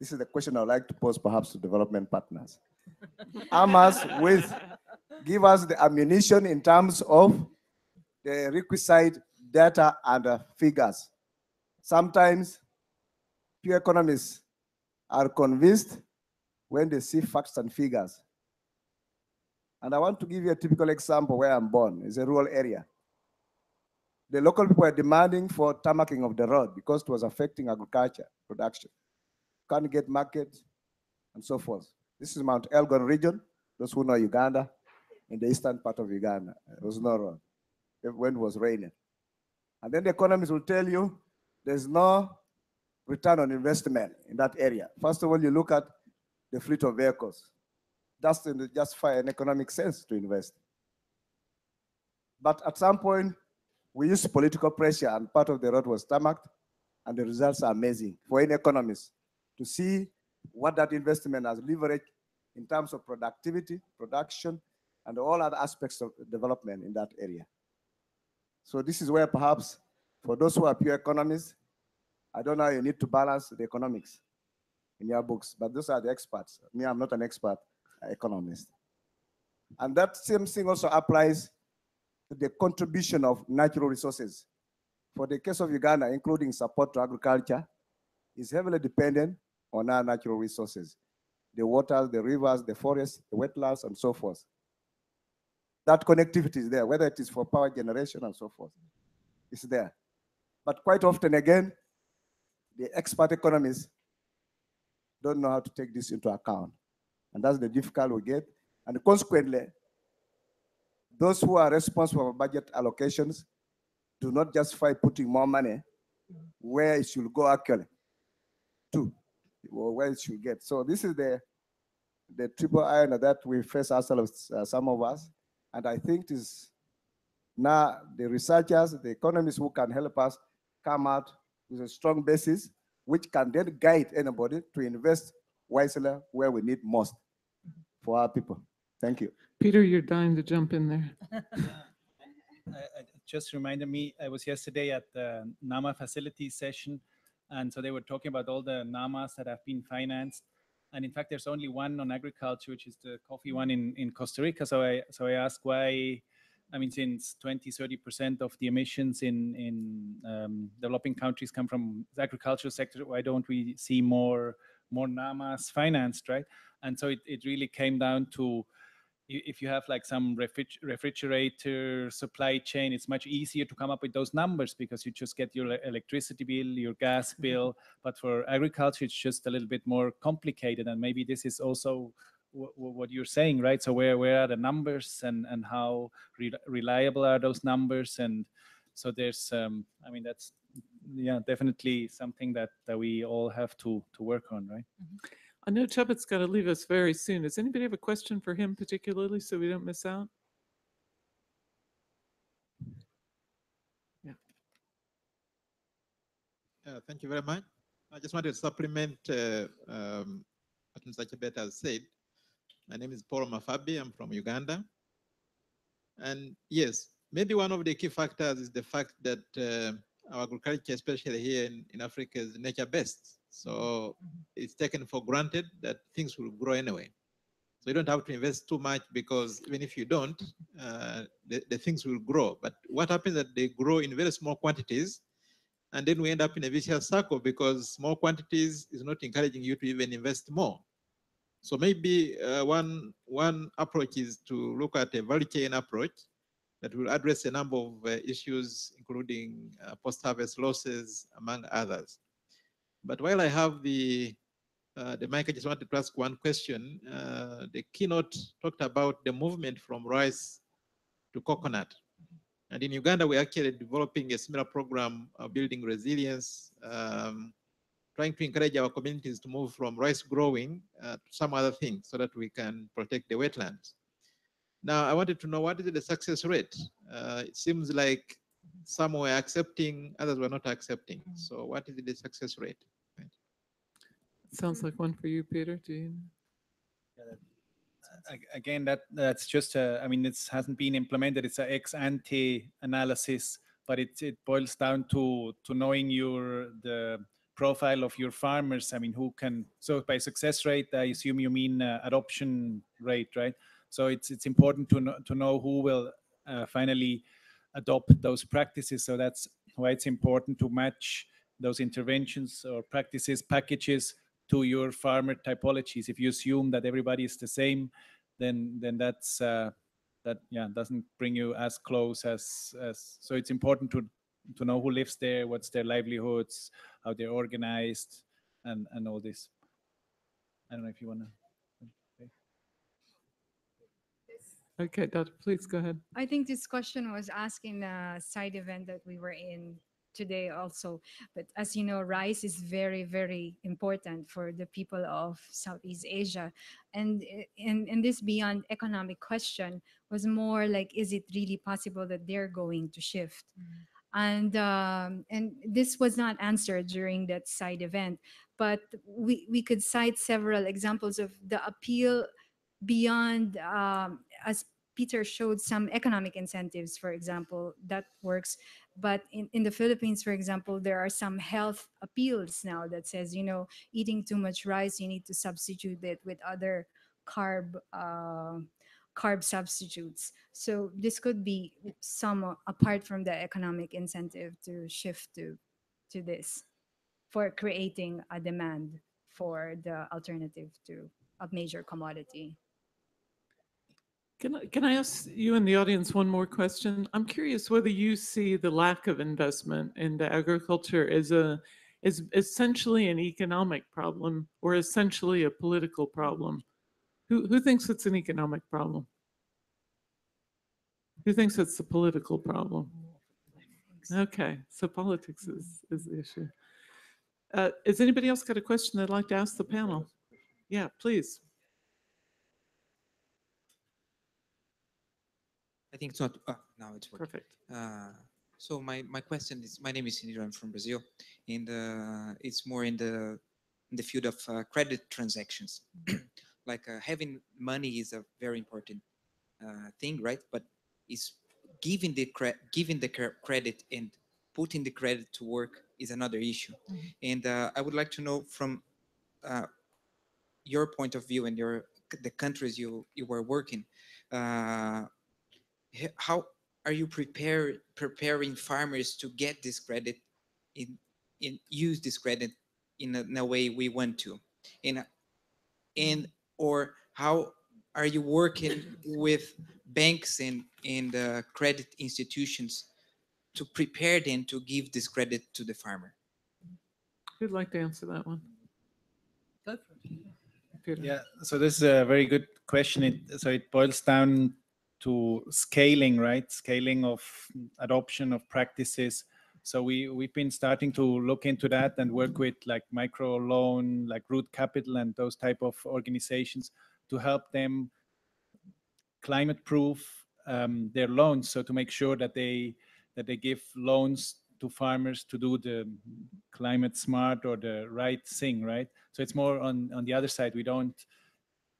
This is the question I'd like to pose perhaps to development partners. Arm us with, give us the ammunition in terms of the requisite data and uh, figures. Sometimes pure economists are convinced when they see facts and figures. And I want to give you a typical example where I'm born. It's a rural area. The local people are demanding for tarmacking of the road because it was affecting agriculture production. Can't get markets and so forth. This is Mount Elgon region. Those who know Uganda, in the eastern part of Uganda, there was no road when it was raining. And then the economists will tell you there's no return on investment in that area. First of all, you look at the fleet of vehicles. That's to justify an economic sense to invest. But at some point, we used political pressure and part of the road was tarmacked, and the results are amazing for any economist to see what that investment has leveraged in terms of productivity, production, and all other aspects of development in that area. So this is where perhaps for those who are pure economists, I don't know, you need to balance the economics in your books, but those are the experts. Me, I'm not an expert economist. And that same thing also applies the contribution of natural resources. For the case of Uganda, including support to agriculture, is heavily dependent on our natural resources, the waters, the rivers, the forests, the wetlands, and so forth. That connectivity is there, whether it is for power generation and so forth, it's there. But quite often, again, the expert economists don't know how to take this into account. And that's the difficulty we get. And consequently, those who are responsible for budget allocations do not justify putting more money where it should go actually to, or where it should get. So this is the, the triple iron that we face ourselves, uh, some of us. And I think it is now the researchers, the economists who can help us come out with a strong basis, which can then guide anybody to invest wisely where we need most for our people. Thank you. Peter, you're dying to jump in there. I, I just reminded me, I was yesterday at the NAMA facility session, and so they were talking about all the NAMAs that have been financed, And in fact, there's only one on agriculture, which is the coffee one in, in Costa Rica. So I so I asked why, I mean, since twenty, thirty percent of the emissions in, in um, developing countries come from the agricultural sector, why don't we see more more NAMAs financed, right? And so it, it really came down to, if you have like some refri- refrigerator supply chain, it's much easier to come up with those numbers because you just get your electricity bill, your gas bill. But for agriculture, it's just a little bit more complicated. And maybe this is also w- w- what you're saying, right? So where where are the numbers, and and how re- reliable are those numbers? And so there's, um, I mean, that's yeah, definitely something that that we all have to to work on, right? Mm-hmm. I know Chebet's got to leave us very soon. Does anybody have a question for him particularly so we don't miss out? Yeah. Uh, thank you very much. I just want to supplement uh, um, what Mister Chebet has said. My name is Paul Mafabi. I'm from Uganda. And yes, maybe one of the key factors is the fact that uh, our agriculture, especially here in, in Africa, is nature-based. So it's taken for granted that things will grow anyway. So you don't have to invest too much, because even if you don't, uh, the, the things will grow. But what happens is that they grow in very small quantities, and then we end up in a vicious circle because small quantities is not encouraging you to even invest more. So maybe uh, one, one approach is to look at a value chain approach that will address a number of uh, issues, including uh, post-harvest losses, among others. But while I have the, uh, the mic, I just wanted to ask one question. Uh, the keynote talked about the movement from rice to coconut. And in Uganda, we're actually developing a similar program of building resilience, um, trying to encourage our communities to move from rice growing uh, to some other things so that we can protect the wetlands. Now, I wanted to know, what is the success rate? Uh, it seems like some were accepting, others were not accepting. So what is the success rate? Sounds like one for you, Peter. Do you? Uh, again, that that's just. A, I mean, it hasn't been implemented. It's an ex-ante analysis, but it it boils down to to knowing your the profile of your farmers. I mean, who can? So by success rate, I assume you mean uh, adoption rate, right? So it's it's important to know, to know who will uh, finally adopt those practices. So that's why it's important to match those interventions or practices packages to your farmer typologies. If you assume that everybody is the same, then then that's uh, that yeah doesn't bring you as close as, as so it's important to to know who lives there, what's their livelihoods, how they're organized, and and all this. I don't know if you want to. Okay, Doctor, please go ahead. I think this question was asked in a side event that we were in today also, but as you know, rice is very, very important for the people of Southeast Asia. And, and, and this beyond economic question was more like, is it really possible that they're going to shift? Mm-hmm. And, um, and this was not answered during that side event, but we, we could cite several examples of the appeal beyond, um, as Peter showed, some economic incentives, for example, that works. But in, in the Philippines, for example, there are some health appeals now that says, you know, eating too much rice, you need to substitute it with other carb uh, carb substitutes. So this could be some, apart from the economic incentive, to shift to, to this for creating a demand for the alternative to a major commodity. Can I, can I ask you in the audience one more question? I'm curious whether you see the lack of investment into agriculture as a as essentially an economic problem or essentially a political problem. Who who thinks it's an economic problem? Who thinks it's a political problem? Okay, so politics is, is the issue. Uh, has anybody else got a question they'd like to ask the panel? Yeah, please. I think it's not, oh, now it's working. Perfect. Uh, so my, my question is, my name is Sinira, I'm from Brazil. In the, it's more in the, in the field of uh, credit transactions. Like uh, having money is a very important uh, thing, right? But it's giving the, cre giving the cre credit and putting the credit to work is another issue. Mm-hmm. And uh, I would like to know from uh, your point of view and your the countries you you were working, uh, how are you prepared preparing farmers to get this credit, in in use this credit in a, in a way we want to, in and or how are you working with banks and and uh, credit institutions to prepare them to give this credit to the farmer? Who'd like to answer that one? Peter. Yeah, so this is a very good question. It, so it boils down to scaling, right? Scaling of adoption of practices. So we, we've been starting to look into that and work with like micro loan, like Root Capital and those type of organizations to help them climate proof um, their loans. So to make sure that they that they give loans to farmers to do the climate smart or the right thing, right? So it's more on, on the other side. We don't,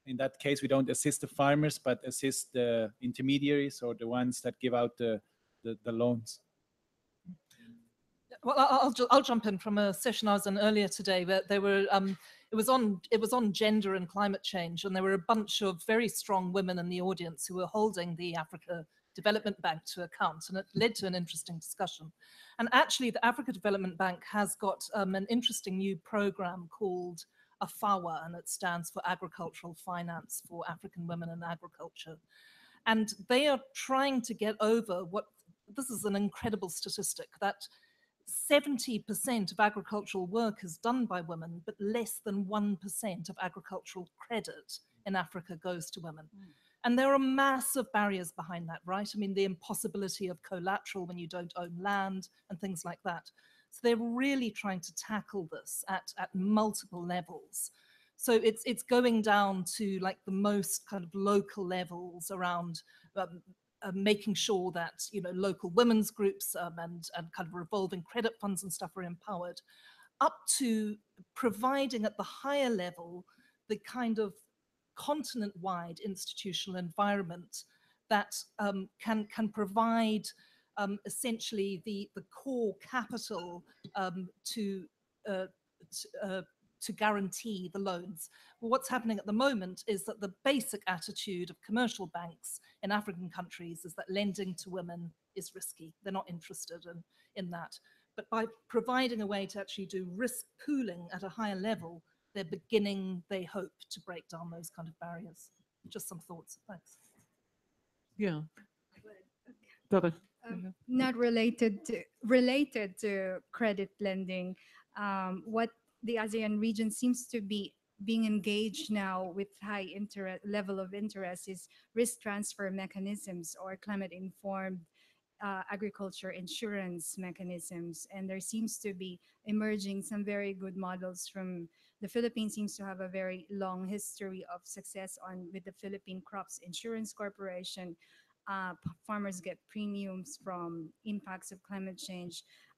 in that case, we don't assist the farmers, but assist the intermediaries or the ones that give out the, the, the loans. Well, I'll, I'll jump in from a session I was in earlier today, where there were, um, it was on it was on gender and climate change, and there were a bunch of very strong women in the audience who were holding the Africa Development Bank to account, and it led to an interesting discussion. And actually, the Africa Development Bank has got um, an interesting new program called AFAWA, and it stands for Agricultural Finance for African Women in Agriculture. And they are trying to get over what, this is an incredible statistic, that seventy percent of agricultural work is done by women, but less than one percent of agricultural credit in Africa goes to women. Mm. And there are massive barriers behind that, right? I mean, the impossibility of collateral when you don't own land and things like that. So they're really trying to tackle this at, at multiple levels. So it's, it's going down to like the most kind of local levels around um, uh, making sure that, you know, local women's groups um, and, and kind of revolving credit funds and stuff are empowered, up to providing at the higher level the kind of continent-wide institutional environment that um, can can provide um, essentially the the core capital um, to uh, to, uh, to guarantee the loans. Well, what's happening at the moment is that the basic attitude of commercial banks in African countries is that lending to women is risky. They're not interested in in that. But by providing a way to actually do risk pooling at a higher level, they're beginning, they hope, to break down those kind of barriers. Just some thoughts. Thanks. Yeah. Okay. Um, not related to, related to credit lending. Um, what the ASEAN region seems to be being engaged now with high interest level of interest is risk transfer mechanisms or climate-informed Uh, agriculture insurance mechanisms, and there seems to be emerging some very good models from the Philippines. Seems to have a very long history of success on with the Philippine Crops Insurance Corporation. Uh, farmers get premiums from impacts of climate change,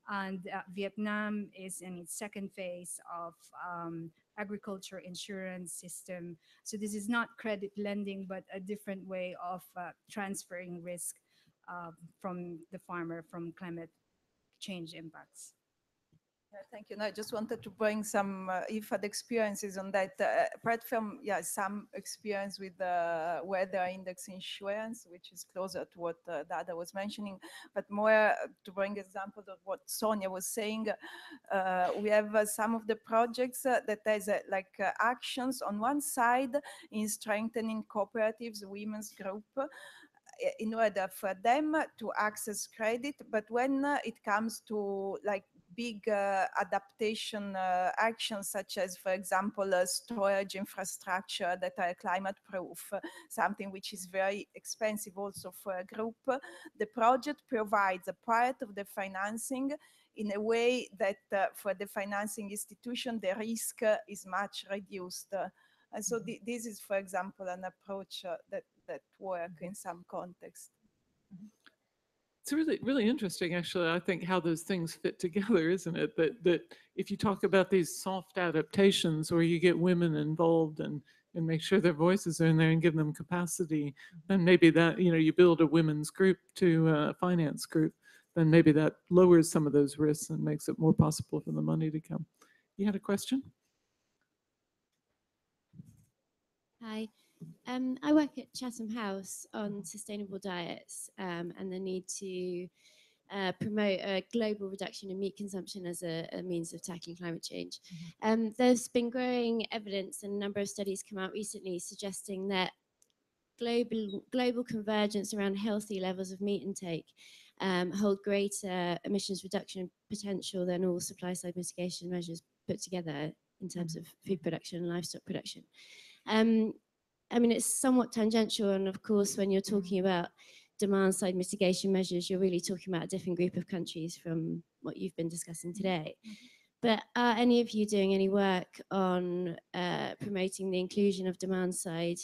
and uh, Vietnam is in its second phase of um, agriculture insurance system. So this is not credit lending, but a different way of uh, transferring risk Uh, from the farmer from climate change impacts. Yeah, thank you. No, I just wanted to bring some uh, I F A D experiences on that. Uh, apart from yeah, some experience with the uh, weather index insurance, which is closer to what uh, Dada was mentioning, but more to bring examples of what Sonja was saying. Uh, we have uh, some of the projects uh, that has uh, like uh, actions on one side in strengthening cooperatives, women's group, in order for them to access credit. But when uh, it comes to like big uh, adaptation uh, actions, such as, for example, uh, storage infrastructure that are climate proof, uh, something which is very expensive also for a group, the project provides a part of the financing in a way that uh, for the financing institution, the risk uh, is much reduced. Uh, and so th this is, for example, an approach uh, that that work in some context. It's really, really interesting, actually, I think, how those things fit together, isn't it? That, that if you talk about these soft adaptations where you get women involved and, and make sure their voices are in there and give them capacity, then maybe that, you know, you build a women's group to a finance group, then maybe that lowers some of those risks and makes it more possible for the money to come. You had a question? Hi, um, I work at Chatham House on sustainable diets um, and the need to uh, promote a global reduction in meat consumption as a, a means of tackling climate change. Mm-hmm. um, there's been growing evidence and a number of studies come out recently suggesting that global, global convergence around healthy levels of meat intake um, hold greater emissions reduction potential than all supply side mitigation measures put together in terms of food production and livestock production. Um, I mean, it's somewhat tangential, and of course, when you're talking about demand side mitigation measures, you're really talking about a different group of countries from what you've been discussing today. But are any of you doing any work on uh, promoting the inclusion of demand side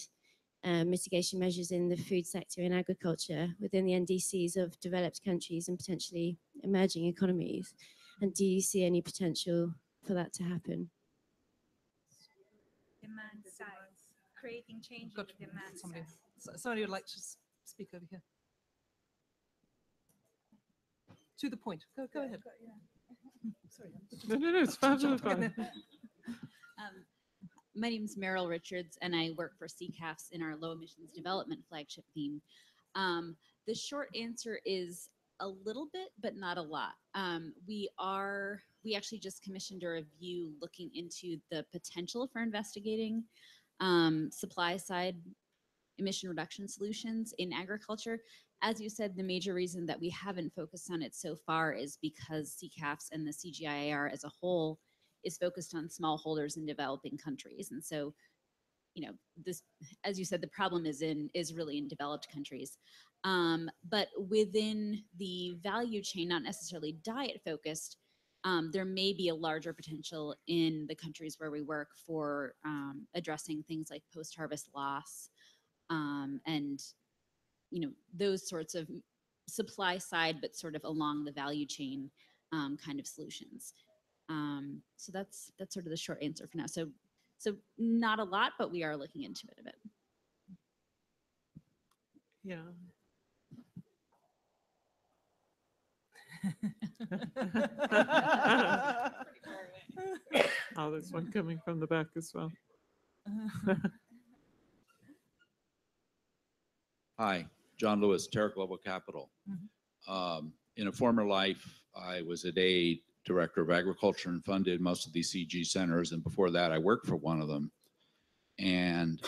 uh, mitigation measures in the food sector and agriculture within the N D Cs of developed countries and potentially emerging economies? And do you see any potential for that to happen? Demand side, creating change in the demand somebody, side. Somebody would like to speak over here. To the point. Go, go yeah, ahead. Got, yeah. Sorry. No, no, no, it's fine. fine. um, my name is Meryl Richards, and I work for C C A F S in our low emissions development flagship theme. Um, the short answer is a little bit, but not a lot. Um, we are, we actually just commissioned a review looking into the potential for investigating um, supply side emission reduction solutions in agriculture. As you said, the major reason that we haven't focused on it so far is because C C A F S and the C G I A R as a whole is focused on smallholders in developing countries. And so, you know, this, as you said, the problem is in, is really in developed countries. Um, but within the value chain, not necessarily diet focused, um, there may be a larger potential in the countries where we work for um, addressing things like post-harvest loss um, and, you know, those sorts of supply side, but sort of along the value chain um, kind of solutions. Um, so that's, that's sort of the short answer for now. So, so not a lot, but we are looking into it a bit. Yeah. Oh, there's one coming from the back as well. Hi, John Lewis, Terra Global Capital. Mm-hmm. um, in a former life, I was a day director of agriculture and funded most of these C G centers, and before that I worked for one of them. And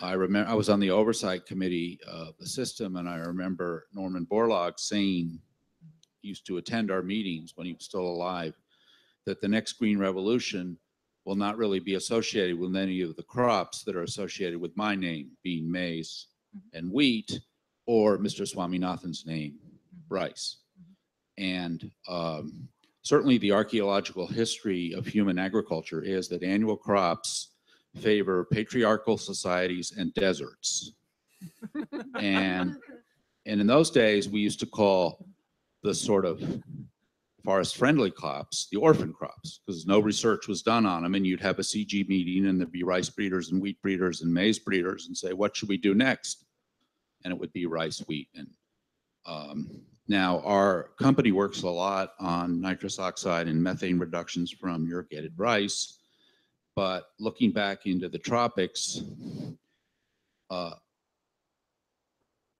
I remember I was on the oversight committee of the system, and I remember Norman Borlaug saying, used to attend our meetings when he was still alive, that the next green revolution will not really be associated with any of the crops that are associated with my name, being maize mm-hmm. and wheat, or Mister Swaminathan's name, rice. Mm-hmm. And um, certainly the archaeological history of human agriculture is that annual crops favor patriarchal societies and deserts. and, and in those days, we used to call the sort of forest-friendly crops, the orphan crops, because no research was done on them, and you'd have a C G meeting, and there'd be rice breeders and wheat breeders and maize breeders, and say, what should we do next? And it would be rice, wheat. And um, now our company works a lot on nitrous oxide and methane reductions from irrigated rice, but looking back into the tropics, uh,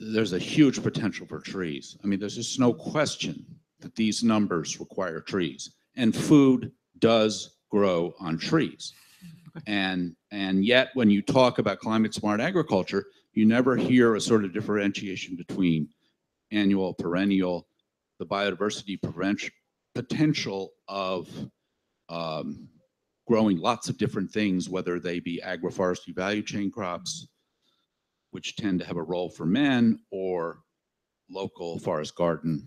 there's a huge potential for trees. I mean, there's just no question that these numbers require trees, and food does grow on trees. And, and yet when you talk about climate smart agriculture, you never hear a sort of differentiation between annual, perennial, the biodiversity potential of um, growing lots of different things, whether they be agroforestry value chain crops, which tend to have a role for men, or local forest garden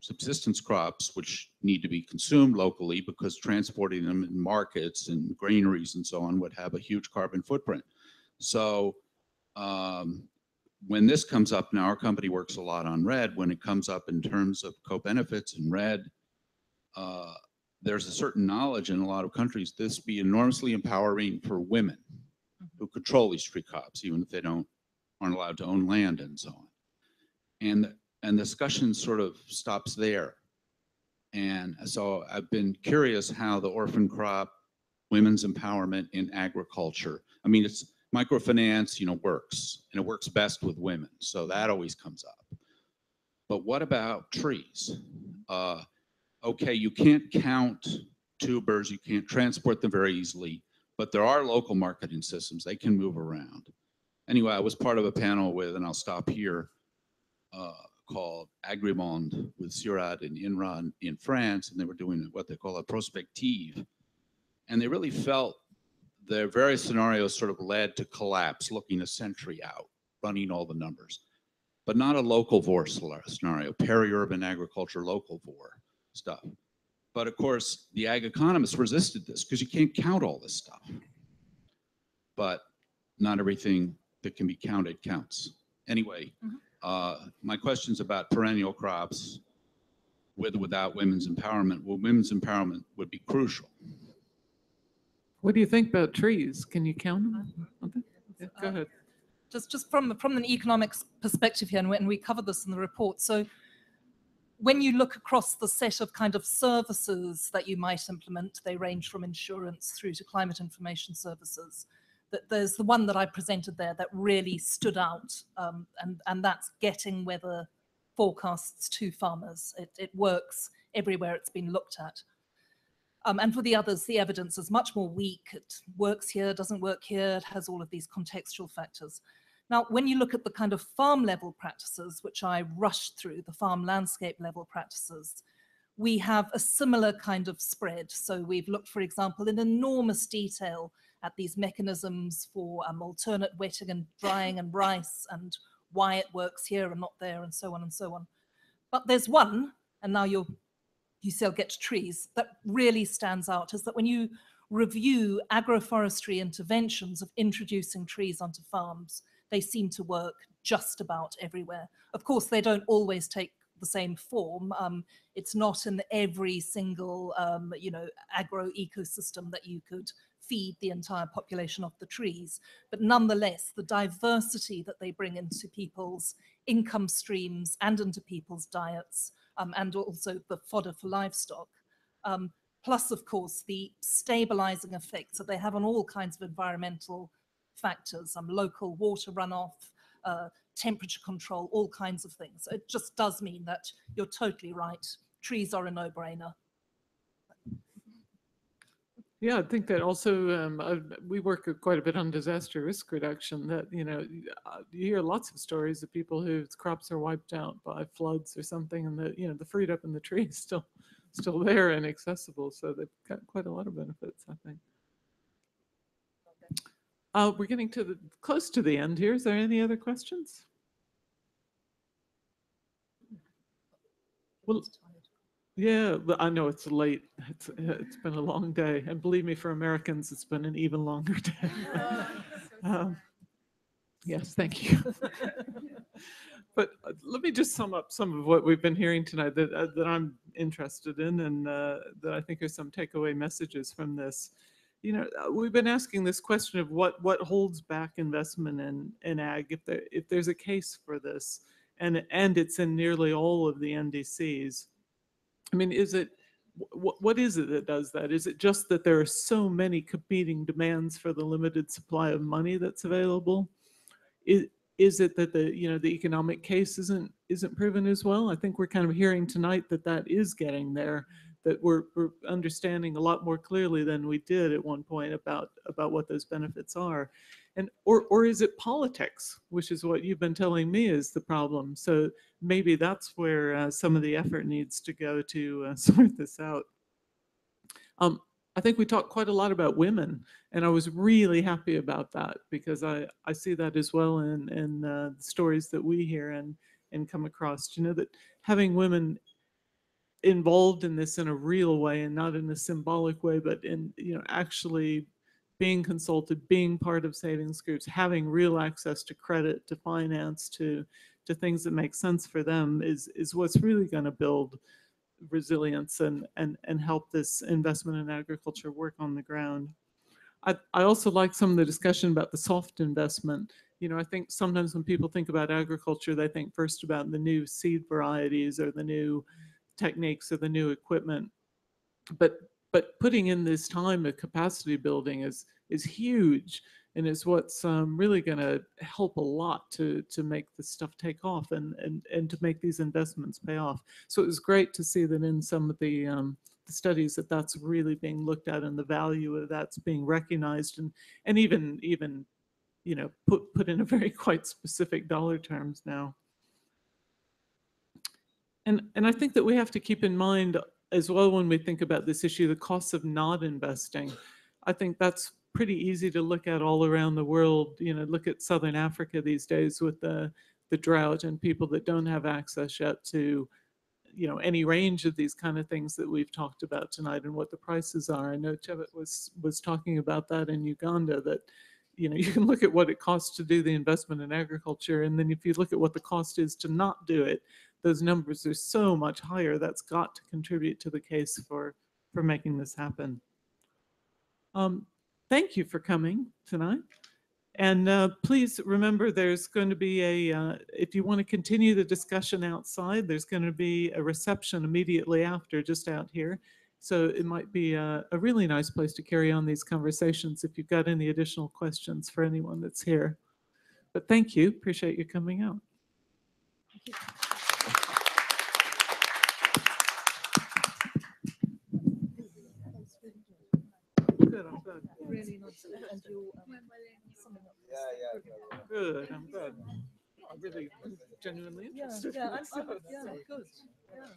subsistence crops, which need to be consumed locally because transporting them in markets and granaries and so on would have a huge carbon footprint. So um, when this comes up, now our company works a lot on REDD, when it comes up in terms of co-benefits and REDD, uh, there's a certain knowledge in a lot of countries this be enormously empowering for women who control these tree crops, even if they don't aren't allowed to own land and so on. And, and the discussion sort of stops there. And so I've been curious how the orphan crop, women's empowerment in agriculture, I mean, it's microfinance, you know, works, and it works best with women. So that always comes up. But what about trees? Uh, okay, you can't count tubers, you can't transport them very easily, but there are local marketing systems. They can move around. Anyway, I was part of a panel with, and I'll stop here, uh, called Agrimonde with Surat and Inran in France, and they were doing what they call a prospective. And they really felt their various scenarios sort of led to collapse, looking a century out, running all the numbers. But not a local V O R scenario, peri-urban agriculture, local V O R stuff. But of course, the ag economists resisted this because you can't count all this stuff. But not everything that can be counted counts. Anyway, mm-hmm. uh, my question's about perennial crops with or without women's empowerment. Well, women's empowerment would be crucial. What do you think about trees? Can you count them? Okay. Yeah, go ahead. Just, just from, the, from an economics perspective here, and we, and we covered this in the report. So when you look across the set of kind of services that you might implement, they range from insurance through to climate information services. That there's the one that I presented there that really stood out, um, and, and that's getting weather forecasts to farmers. It, it works everywhere it's been looked at. Um, and for the others, the evidence is much more weak. It works here, doesn't work here, it has all of these contextual factors. Now, when you look at the kind of farm level practices, which I rushed through, the farm landscape level practices, we have a similar kind of spread. So we've looked, for example, in enormous detail at these mechanisms for um, alternate wetting and drying and rice and why it works here and not there and so on and so on. But there's one, and now you're, you say I'll get to trees, that really stands out is that when you review agroforestry interventions of introducing trees onto farms, they seem to work just about everywhere. Of course, they don't always take the same form. Um, it's not in every single, um, you know, agro ecosystem that you could feed the entire population of the trees. But nonetheless, the diversity that they bring into people's income streams and into people's diets, um, and also the fodder for livestock, um, plus, of course, the stabilizing effects that they have on all kinds of environmental factors, um, local water runoff, uh, temperature control, all kinds of things. It just does mean that you're totally right. Trees are a no-brainer. Yeah, I think that also, um, I, we work quite a bit on disaster risk reduction, that, you know, you hear lots of stories of people whose crops are wiped out by floods or something, and the, you know, the fruit up in the tree is still, still there and accessible. So they've got quite a lot of benefits, I think. Okay. Uh, we're getting to the, close to the end here. Is there any other questions? Well, yeah, I know it's late. It's, it's been a long day. And believe me, for Americans, it's been an even longer day. um, yes, thank you. But let me just sum up some of what we've been hearing tonight that, uh, that I'm interested in, and uh, that I think are some takeaway messages from this. You know, we've been asking this question of what, what holds back investment in, in ag, if, there, if there's a case for this, and, and it's in nearly all of the N D Cs. I mean, is it, what, what is it that does that? Is it just that there are so many competing demands for the limited supply of money that's available? Is, is it that the, you know, the economic case isn't, isn't proven as well? I think we're kind of hearing tonight that that is getting there, that we're, we're understanding a lot more clearly than we did at one point about, about what those benefits are. And, or, or is it politics, which is what you've been telling me is the problem? So maybe that's where uh, some of the effort needs to go to uh, sort this out. Um, I think we talked quite a lot about women, and I was really happy about that, because I, I see that as well in, in uh, the stories that we hear and, and come across. You know, that having women involved in this in a real way, and not in a symbolic way, but in, you know, actually being consulted, being part of savings groups, having real access to credit, to finance, to, to things that make sense for them is, is what's really going to build resilience and, and, and help this investment in agriculture work on the ground. I, I also like some of the discussion about the soft investment. You know, I think sometimes when people think about agriculture, they think first about the new seed varieties or the new techniques or the new equipment. But But putting in this time of capacity building is, is huge. and it's what's um, really going to help a lot to to make this stuff take off and and and to make these investments pay off. So it was great to see that in some of the um, the studies that that's really being looked at, and the value of that's being recognized, and and even even you know put put in a very quite specific dollar terms now. And and I think that we have to keep in mind as well when we think about this issue the costs of not investing. I think that's pretty easy to look at all around the world. You know, look at Southern Africa these days with the the drought and people that don't have access yet to, you know, any range of these kind of things that we've talked about tonight and what the prices are. I know Chebet was was talking about that in Uganda, that, you know, you can look at what it costs to do the investment in agriculture, and then if you look at what the cost is to not do it, those numbers are so much higher. That's got to contribute to the case for, for making this happen. Um, thank you for coming tonight. And uh, please remember, there's going to be a, uh, if you want to continue the discussion outside, there's going to be a reception immediately after, just out here. So it might be a, a really nice place to carry on these conversations if you've got any additional questions for anyone that's here. But thank you. Appreciate you coming out. Thank you. Really nice. And you um, summing up. Yeah, yeah. Good. I'm good. I'm really genuinely interested. Yeah, yeah. I'm, I'm, yeah, good. Yeah,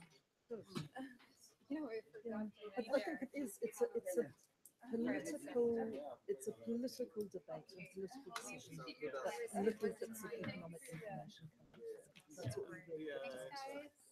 good. You know, yeah. But I think it is. It's a. It's a political. It's a political debate and political decision that little bits of economic information. That's what we do.